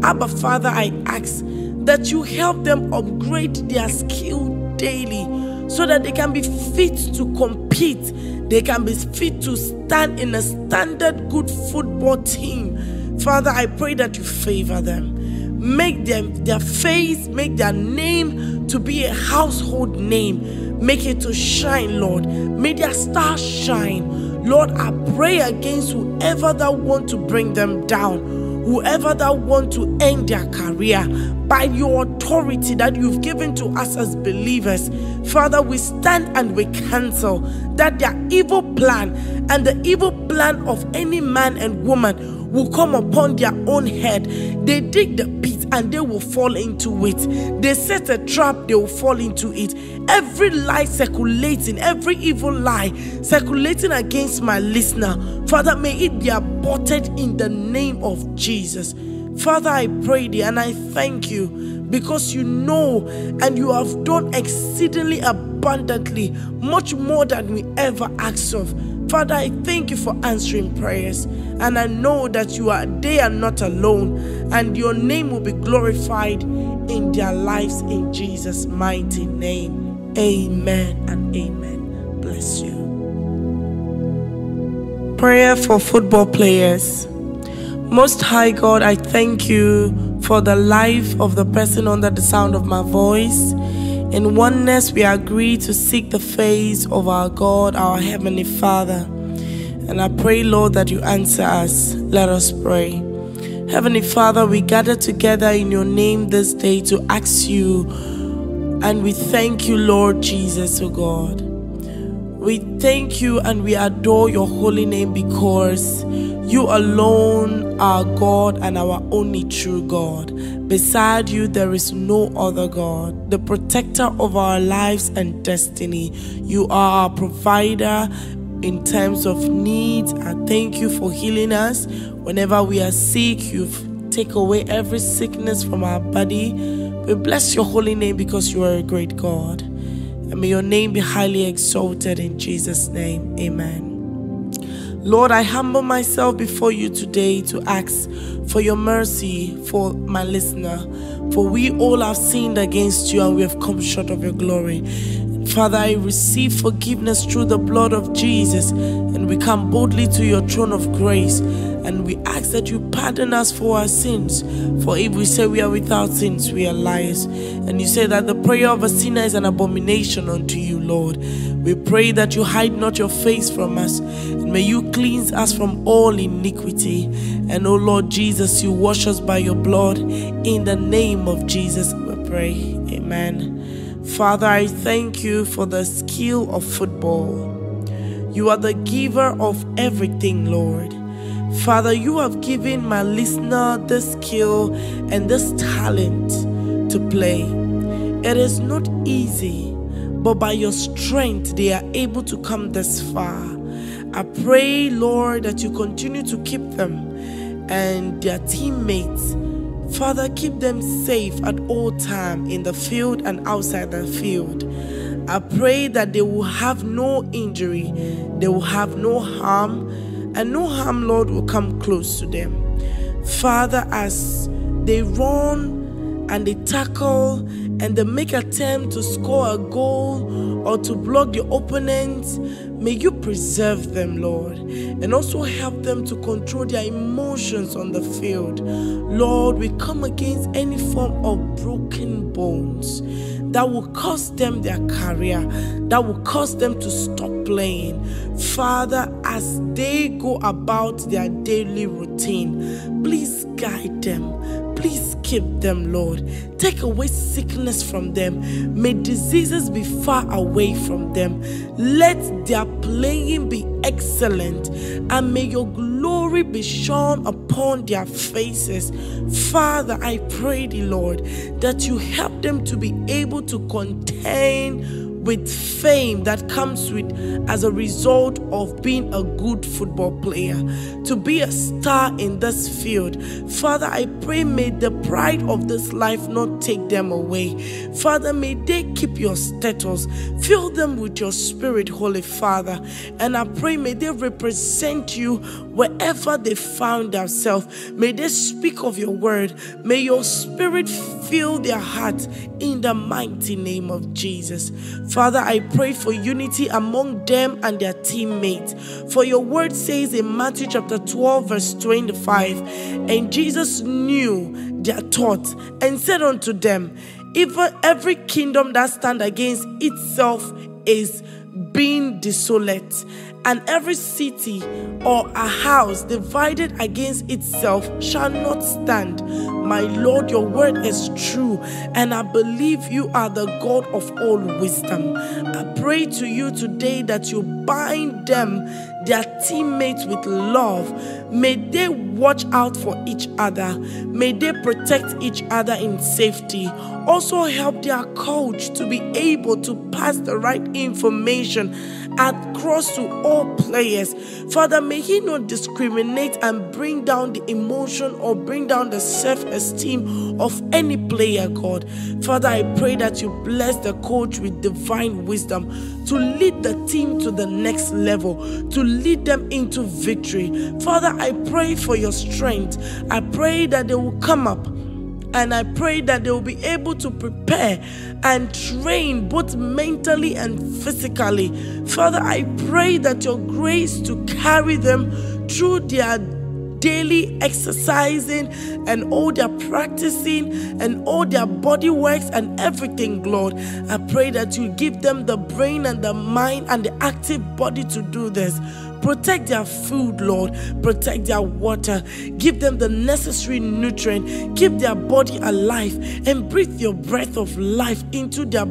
Abba Father, I ask that you help them upgrade their skill daily so that they can be fit to compete. They can be fit to stand in a standard good football team. Father, I pray that you favor them. Make their face, make their name to be a household name. Make it to shine, Lord. May their star shine. Lord, I pray against whoever that want to bring them down, whoever that want to end their career, by your authority that you've given to us as believers. Father, we stand and we cancel that their evil plan and the evil plan of any man and woman will come upon their own head. They dig the pit and they will fall into it. They set a trap, they will fall into it. Every lie circulating, every evil lie circulating against my listener, Father, may it be aborted in the name of Jesus. Father, I pray thee and I thank you because you know and you have done exceedingly abundantly, much more than we ever asked of. Father, I thank you for answering prayers, and I know that they are not alone, and your name will be glorified in their lives in Jesus' mighty name. Amen and amen. Bless you. Prayer for football players. Most High God, I thank you for the life of the person under the sound of my voice. In oneness, we agree to seek the face of our God, our Heavenly Father. And I pray, Lord, that you answer us. Let us pray. Heavenly Father, we gather together in your name this day to ask you. And we thank you, Lord Jesus, oh God. We thank you and we adore your holy name because you alone are God and our only true God. Beside you, there is no other God, the protector of our lives and destiny. You are our provider in times of need. I thank you for healing us. Whenever we are sick, you take away every sickness from our body. We bless your holy name because you are a great God. And may your name be highly exalted in Jesus' name. Amen. Lord, I humble myself before you today to ask for your mercy for my listener. For we all have sinned against you and we have come short of your glory. Father, I receive forgiveness through the blood of Jesus, and we come boldly to your throne of grace, and we ask that you pardon us for our sins. For if we say we are without sins, we are liars. And you say that the prayer of a sinner is an abomination unto you, Lord. We pray that you hide not your face from us, and may you cleanse us from all iniquity. And O Lord Jesus, you wash us by your blood. In the name of Jesus we pray. Amen. Father, I thank you for the skill of football. You are the giver of everything, Lord. Father, you have given my listener this skill and this talent to play. It is not easy, but by your strength, they are able to come this far. I pray, Lord, that you continue to keep them and their teammates. Father, keep them safe at all times in the field and outside the field. I pray that they will have no injury, they will have no harm, and no harm, Lord, will come close to them. Father, as they run and they tackle and they make attempt to score a goal or to block the opponents. May you preserve them, Lord, and also help them to control their emotions on the field. Lord, we come against any form of broken bones that will cost them their career, that will cause them to stop playing. Father, as they go about their daily routine, please guide them. Please keep them, Lord. Take away sickness from them. May diseases be far away from them. Let their playing be excellent, and may your glory be shone upon their faces. Father, I pray thee, Lord, that you help them to be able to contain with fame that comes with as a result of being a good football player, to be a star in this field. Father, I pray, may the pride of this life not take them away. Father, may they keep your status. Fill them with your spirit, Holy Father. And I pray, may they represent you wherever they found themselves. May they speak of your word. May your spirit fill their hearts in the mighty name of Jesus. Father, I pray for unity among them and their teammates. For your word says in Matthew chapter 12 verse 25, and Jesus knew their thoughts and said unto them, even every kingdom that stands against itself is being desolate, and every city or a house divided against itself shall not stand. My Lord, your word is true, and I believe you are the God of all wisdom. I pray to you today that you bind them, their teammates, with love. May they watch out for each other. May they protect each other in safety. Also help their coach to be able to pass the right information across to all players. Father, may he not discriminate and bring down the emotion or bring down the self-esteem of any player, God. Father, I pray that you bless the coach with divine wisdom to lead the team to the next level, to lead them into victory. Father, I pray for your strength. I pray that they will come up, and I pray that they will be able to prepare and train both mentally and physically. Father, I pray that your grace to carry them through their daily exercising and all their practicing and all their body works and everything, Lord. I pray that you give them the brain and the mind and the active body to do this. Protect their food, Lord. Protect their water. Give them the necessary nutrient. Keep their body alive and breathe your breath of life into their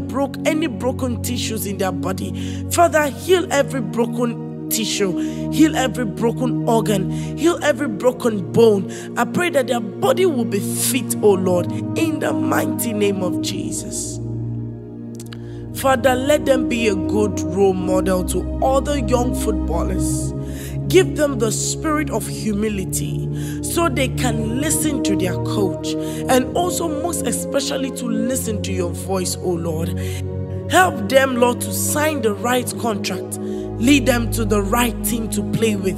any broken tissues in their body. Father, heal every broken tissue, heal every broken organ, heal every broken bone. I pray that their body will be fit, oh Lord, in the mighty name of Jesus. Father, let them be a good role model to other young footballers. Give them the spirit of humility so they can listen to their coach, and also most especially to listen to your voice, oh Lord. Help them, Lord, to sign the right contract. Lead them to the right team to play with.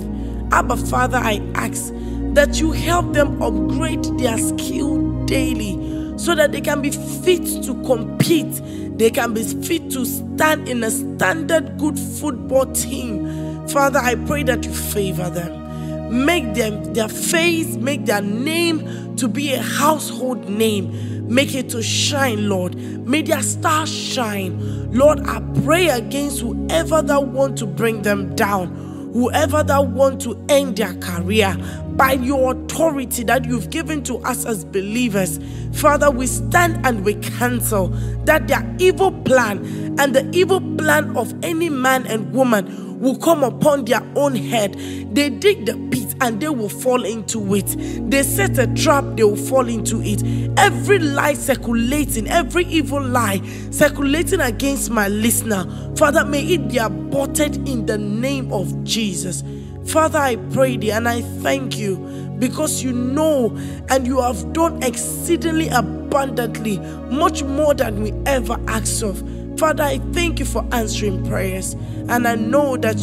Abba Father, I ask that you help them upgrade their skill daily so that they can be fit to compete. They can be fit to stand in a standard good football team. Father, I pray that you favor them. Make them, their face, make their name to be a household name. Make it to shine, Lord. May their stars shine. Lord, I pray against whoever that want to bring them down, whoever that want to end their career. By your authority that you've given to us as believers, Father, we stand and we cancel that their evil plan and the evil plan of any man and woman will come upon their own head. They dig the pit and they will fall into it. They set a trap, they will fall into it. Every lie circulating, every evil lie circulating against my listener, Father, may it be aborted in the name of Jesus. Father, I pray thee and I thank you, because you know and you have done exceedingly abundantly, much more than we ever asked of. Father, I thank you for answering prayers, and I know that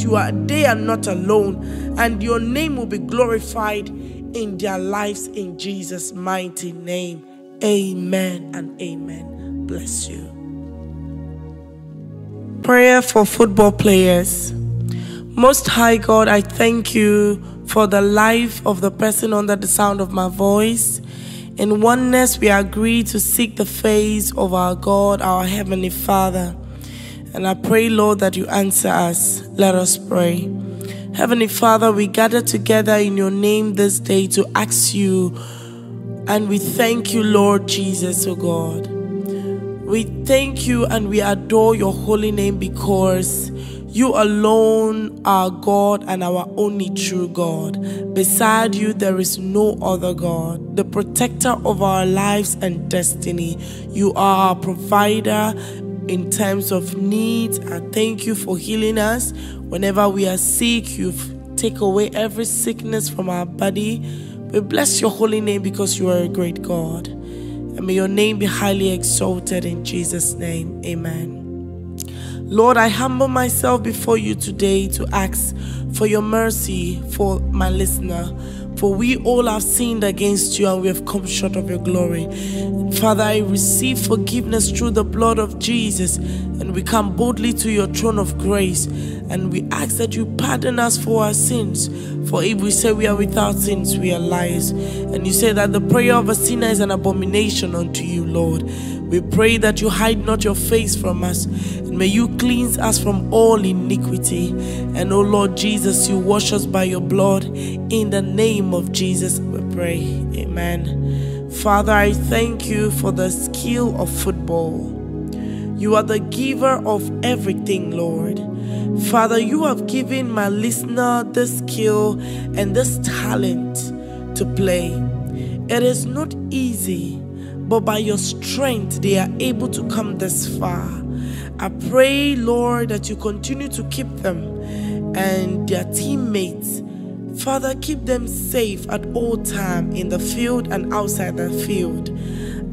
they are not alone, and your name will be glorified in their lives, in Jesus' mighty name. Amen and amen. Bless you. Prayer for football players. Most High God, I thank you for the life of the person under the sound of my voice. In oneness, we agree to seek the face of our God, our Heavenly Father. And I pray, Lord, that you answer us. Let us pray. Heavenly Father, we gather together in your name this day to ask you, and we thank you, Lord Jesus, oh God. We thank you and we adore your holy name because you alone are God and our only true God. Beside you, there is no other God, the protector of our lives and destiny. You are our provider in times of need. I thank you for healing us. Whenever we are sick, you take away every sickness from our body. We bless your holy name because you are a great God. And may your name be highly exalted in Jesus' name. Amen. Lord, I humble myself before you today to ask for your mercy for my listener. For we all have sinned against you and we have come short of your glory. Father, I receive forgiveness through the blood of Jesus, and we come boldly to your throne of grace, and we ask that you pardon us for our sins. For if we say we are without sins, we are liars. And you say that the prayer of a sinner is an abomination unto you, Lord. We pray that you hide not your face from us, and may you cleanse us from all iniquity. And O Lord Jesus, you wash us by your blood. In the name of Jesus we pray. Amen. Father, I thank you for the skill of football. You are the giver of everything, Lord. Father, you have given my listener this skill and this talent to play. It is not easy, but by your strength, they are able to come this far. I pray, Lord, that you continue to keep them and their teammates. Father, keep them safe at all times in the field and outside the field.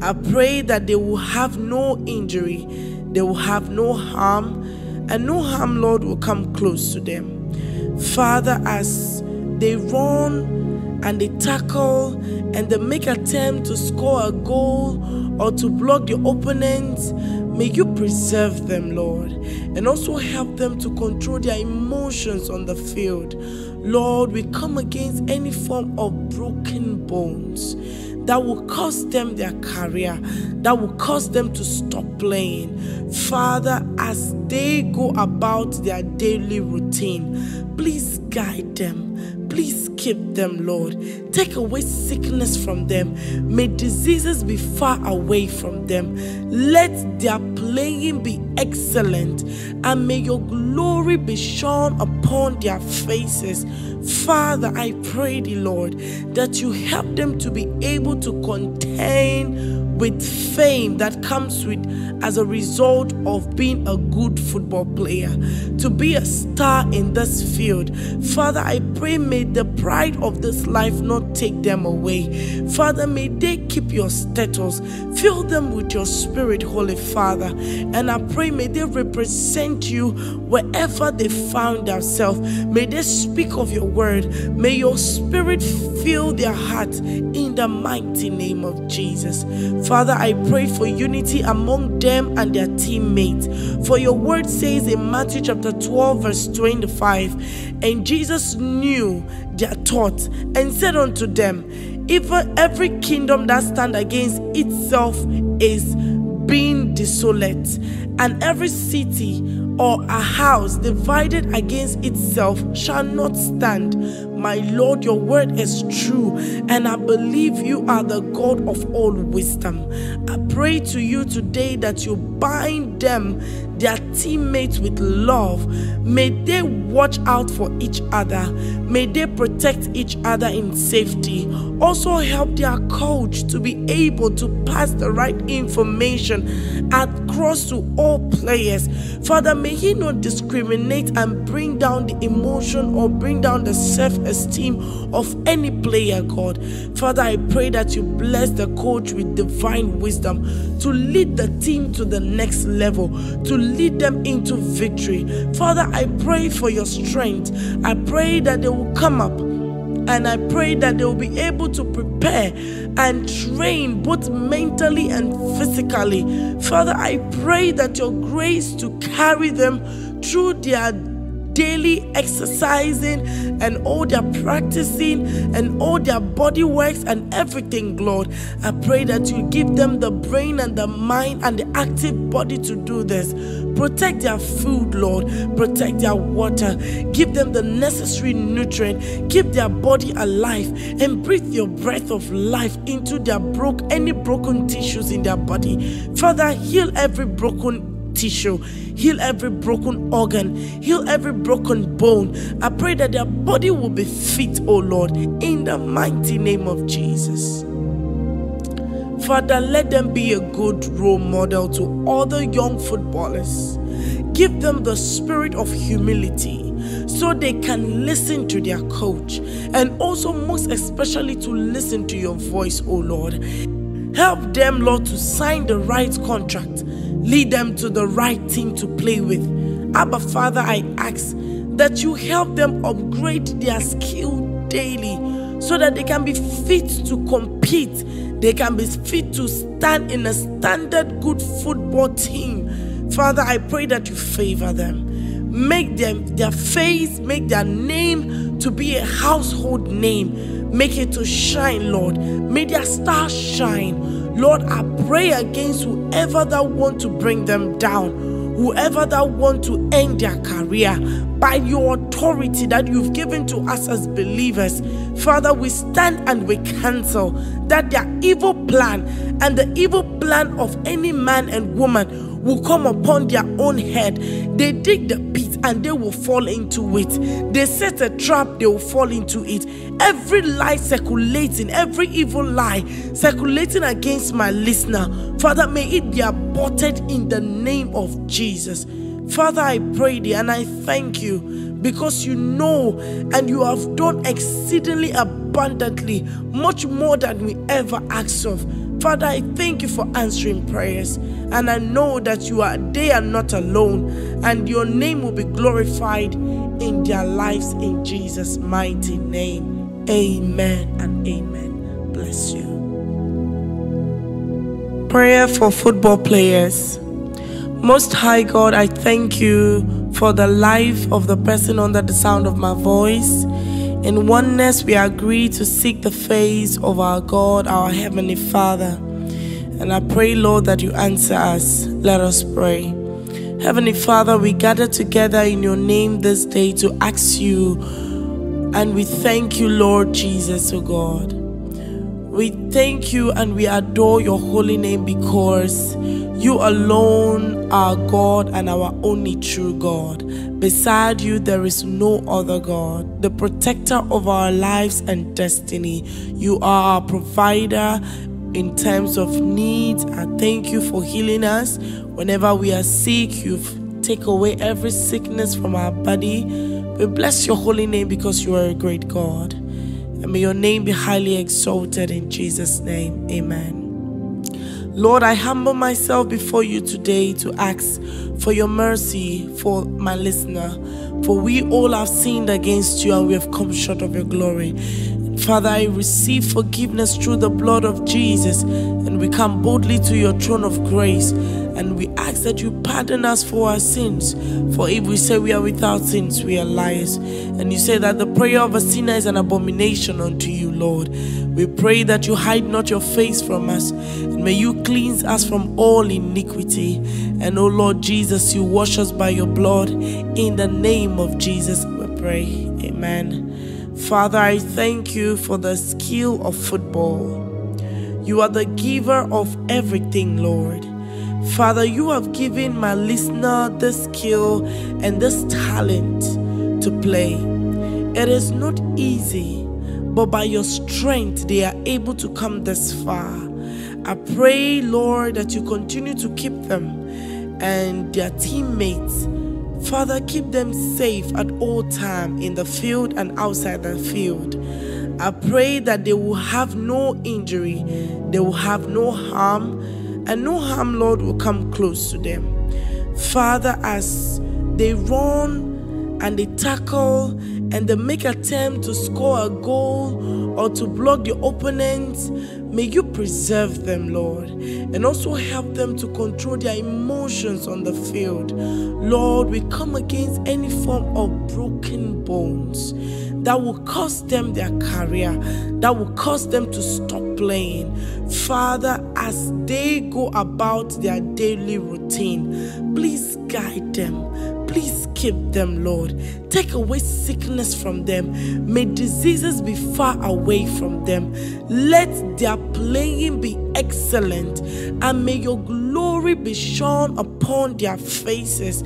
I pray that they will have no injury, they will have no harm, and no harm, Lord, will come close to them. Father, as they run and they tackle and they make attempt to score a goal or to block the opponents, may you preserve them, Lord, and also help them to control their emotions on the field. Lord, we come against any form of broken bones that will cost them their career, that will cause them to stop playing. Father, as they go about their daily routine, please guide them. Please keep them, Lord. Take away sickness from them. May diseases be far away from them. Let their playing be excellent, and may your glory be shone upon their faces. Father, I pray thee, Lord, that you help them to be able to contend with fame that comes with as a result of being a good football player, to be a star in this field. Father, I pray, may the pride of this life not take them away. Father, may they keep your status. Fill them with your spirit, Holy Father. And I pray, may they represent you wherever they found themselves. May they speak of your word. May your spirit fill their hearts in the mighty name of Jesus. Father, I pray for unity among them and their teammates. For your word says in Matthew chapter 12 verse 25, and Jesus knew their thoughts and said unto them, even every kingdom that stands against itself is being desolate, and every city or a house divided against itself shall not stand. My Lord, your word is true, and I believe you are the God of all wisdom. I pray to you today that you bind them, their teammates, with love. May they watch out for each other. May they protect each other in safety. Also help their coach to be able to pass the right information across to all players. Father, may he not discriminate and bring down the emotion or bring down the self-esteem of any player, God. Father, I pray that you bless the coach with divine wisdom to lead the team to the next level, to lead them into victory. Father, I pray for your strength. I pray that they will come up And I pray that they will be able to prepare and train both mentally and physically. Father, I pray that your grace to carry them through their daily exercising and all their practicing and all their body works and everything, Lord. I pray that you give them the brain and the mind and the active body to do this. Protect their food, Lord. Protect their water. Give them the necessary nutrient. Keep their body alive and breathe your breath of life into their any broken tissues in their body. Father, heal every broken tissue, heal every broken organ, heal every broken bone. I pray that their body will be fit, oh Lord, in the mighty name of Jesus. Father, let them be a good role model to other young footballers. Give them the spirit of humility, so they can listen to their coach, and also most especially to listen to your voice, oh Lord. Help them, Lord, to sign the right contract. Lead them to the right team to play with. Abba, Father, I ask that you help them upgrade their skill daily so that they can be fit to compete. They can be fit to stand in a standard good football team. Father, I pray that you favor them. Make their face, make their name to be a household name. Make it to shine, Lord. May their star shine. Lord, I pray against whoever that want to bring them down, whoever that want to end their career, by your authority that you've given to us as believers. Father, we stand and we cancel that their evil plan and the evil plan of any man and woman will come upon their own head. They dig the pit and they will fall into it. They set a trap, they will fall into it. Every lie circulating, every evil lie circulating against my listener, Father, may it be aborted in the name of Jesus. Father, I pray thee and I thank you, because you know and you have done exceedingly abundantly, much more than we ever asked of. Father, I thank you for answering prayers, and I know that they are not alone, and your name will be glorified in their lives, in Jesus' mighty name. Amen and amen. Bless you. Prayer for football players. Most High God, I thank you for the life of the person under the sound of my voice. In oneness, we agree to seek the face of our God, our Heavenly Father. And I pray, Lord, that you answer us. Let us pray. Heavenly Father, we gather together in your name this day to ask you, and we thank you, Lord Jesus, oh God. We thank you and we adore your holy name, because you alone are God and our only true God. Beside you, there is no other God, the protector of our lives and destiny. You are our provider in times of need. I thank you for healing us. Whenever we are sick, you take away every sickness from our body. We bless your holy name, because you are a great God. And may your name be highly exalted in Jesus' name. Amen. Lord, I humble myself before you today to ask for your mercy for my listener. For we all have sinned against you and we have come short of your glory. Father, I receive forgiveness through the blood of Jesus, and we come boldly to your throne of grace, and we ask that you pardon us for our sins. For if we say we are without sins, we are liars. And you say that the prayer of a sinner is an abomination unto you, Lord. We pray that you hide not your face from us, and may you cleanse us from all iniquity. And, O Lord Jesus, you wash us by your blood. In the name of Jesus, we pray. Amen. Father, I thank you for the skill of football. You are the giver of everything, Lord. Father, you have given my listener this skill and this talent to play. It is not easy, but by your strength, they are able to come this far. I pray, Lord, that you continue to keep them and their teammates. Father, keep them safe at all times, in the field and outside the field. I pray that they will have no injury, they will have no harm, and no harm, Lord, will come close to them. Father, as they run and they tackle and they make attempt to score a goal or to block the opponents, may you preserve them, Lord, and also help them to control their emotions on the field. Lord, we come against any form of broken bones that will cost them their career, that will cause them to stop playing. Father, as they go about their daily routine, please guide them. Please keep them, Lord. Take away sickness from them. May diseases be far away from them. Let their playing be excellent, and may your glory be shone upon their faces.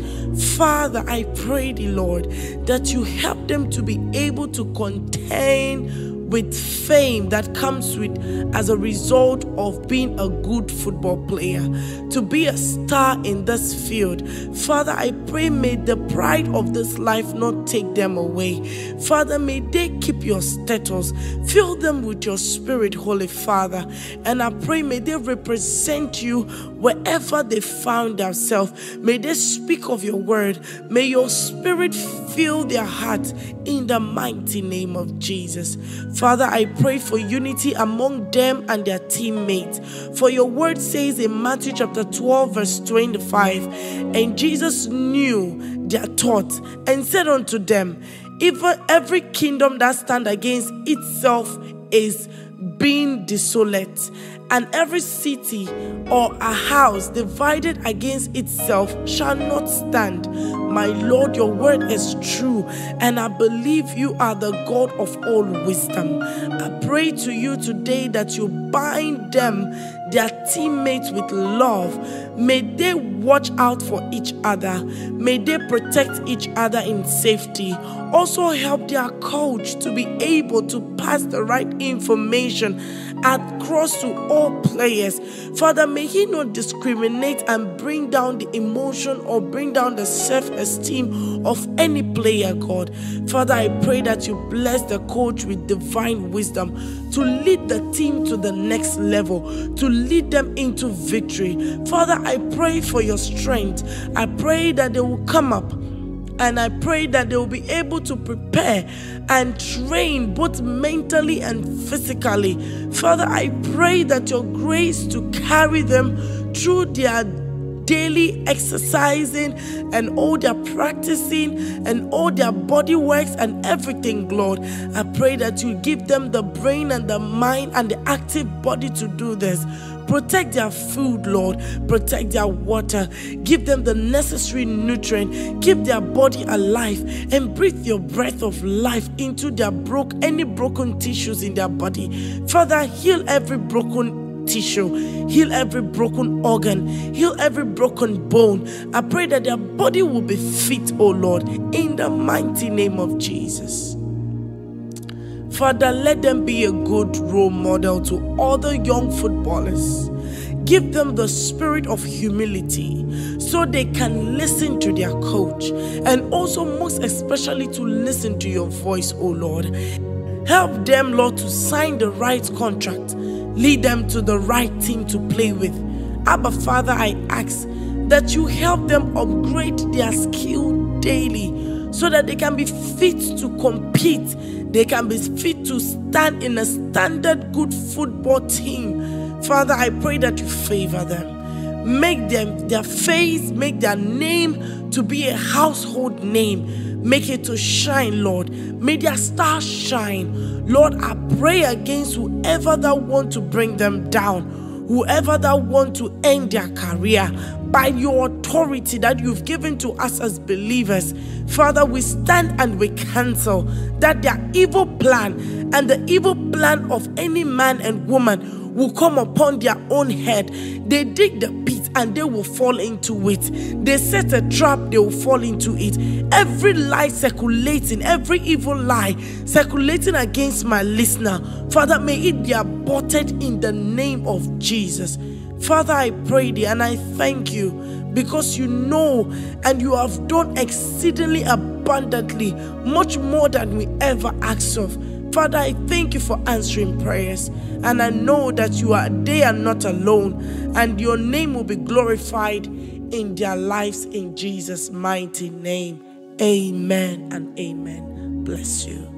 Father, I pray thee, Lord, that you help them to be able to contain with fame that comes with as a result of being a good football player, to be a star in this field. Father, I pray, may the pride of this life not take them away. Father, may they keep your status. Fill them with your spirit, Holy Father. And I pray, may they represent you wherever they found themselves. May they speak of your word. May your spirit fill their hearts in the mighty name of Jesus. Father, I pray for unity among them and their teammates. For your word says in Matthew chapter 12 verse 25, and Jesus knew their thoughts and said unto them, even every kingdom that stands against itself is being desolate, and every city or a house divided against itself shall not stand. My Lord, your word is true, and I believe you are the God of all wisdom. I pray to you today that you bind them, their teammates, with love. May they watch out for each other. May they protect each other in safety. Also help their coach to be able to pass the right information across to all players. Father, may he not discriminate and bring down the emotion or bring down the self-esteem of any player, God. Father, I pray that you bless the coach with divine wisdom to lead the team to the next level, to lead them into victory. Father, I pray for your strength. I pray that they will come up, and I pray that they will be able to prepare and train both mentally and physically. Father, I pray that your grace to carry them through their daily exercising and all their practicing and all their body works and everything, Lord. I pray that you give them the brain and the mind and the active body to do this. Protect their food, Lord. Protect their water. Give them the necessary nutrient. Keep their body alive, and breathe your breath of life into their any broken tissues in their body. Father, heal every broken tissue, heal every broken organ, heal every broken bone. I pray that their body will be fit, oh Lord, in the mighty name of Jesus. Father, let them be a good role model to other young footballers. Give them the spirit of humility so they can listen to their coach, and also most especially to listen to your voice, oh Lord. Help them, Lord, to sign the right contract. Lead them to the right team to play with. Abba Father, I ask that you help them upgrade their skill daily so that they can be fit to compete. They can be fit to stand in a standard good football team. Father, I pray that you favor them. Make them, their face, make their name to be a household name. Make it to shine, Lord. May their star shine. Lord, I pray against whoever that want to bring them down, whoever that want to end their career. By your authority that you've given to us as believers, Father, we stand and we cancel that their evil plan and the evil plan of any man and woman will come upon their own head. They dig the pit and they will fall into it. They set a trap, they will fall into it. Every lie circulating, every evil lie circulating against my listener, Father, may it be aborted in the name of Jesus. Father, I pray thee and I thank you, because you know and you have done exceedingly abundantly, much more than we ever asked of. Father, I thank you for answering prayers, and I know that they are not alone, and your name will be glorified in their lives in Jesus' mighty name. Amen and amen. bless you.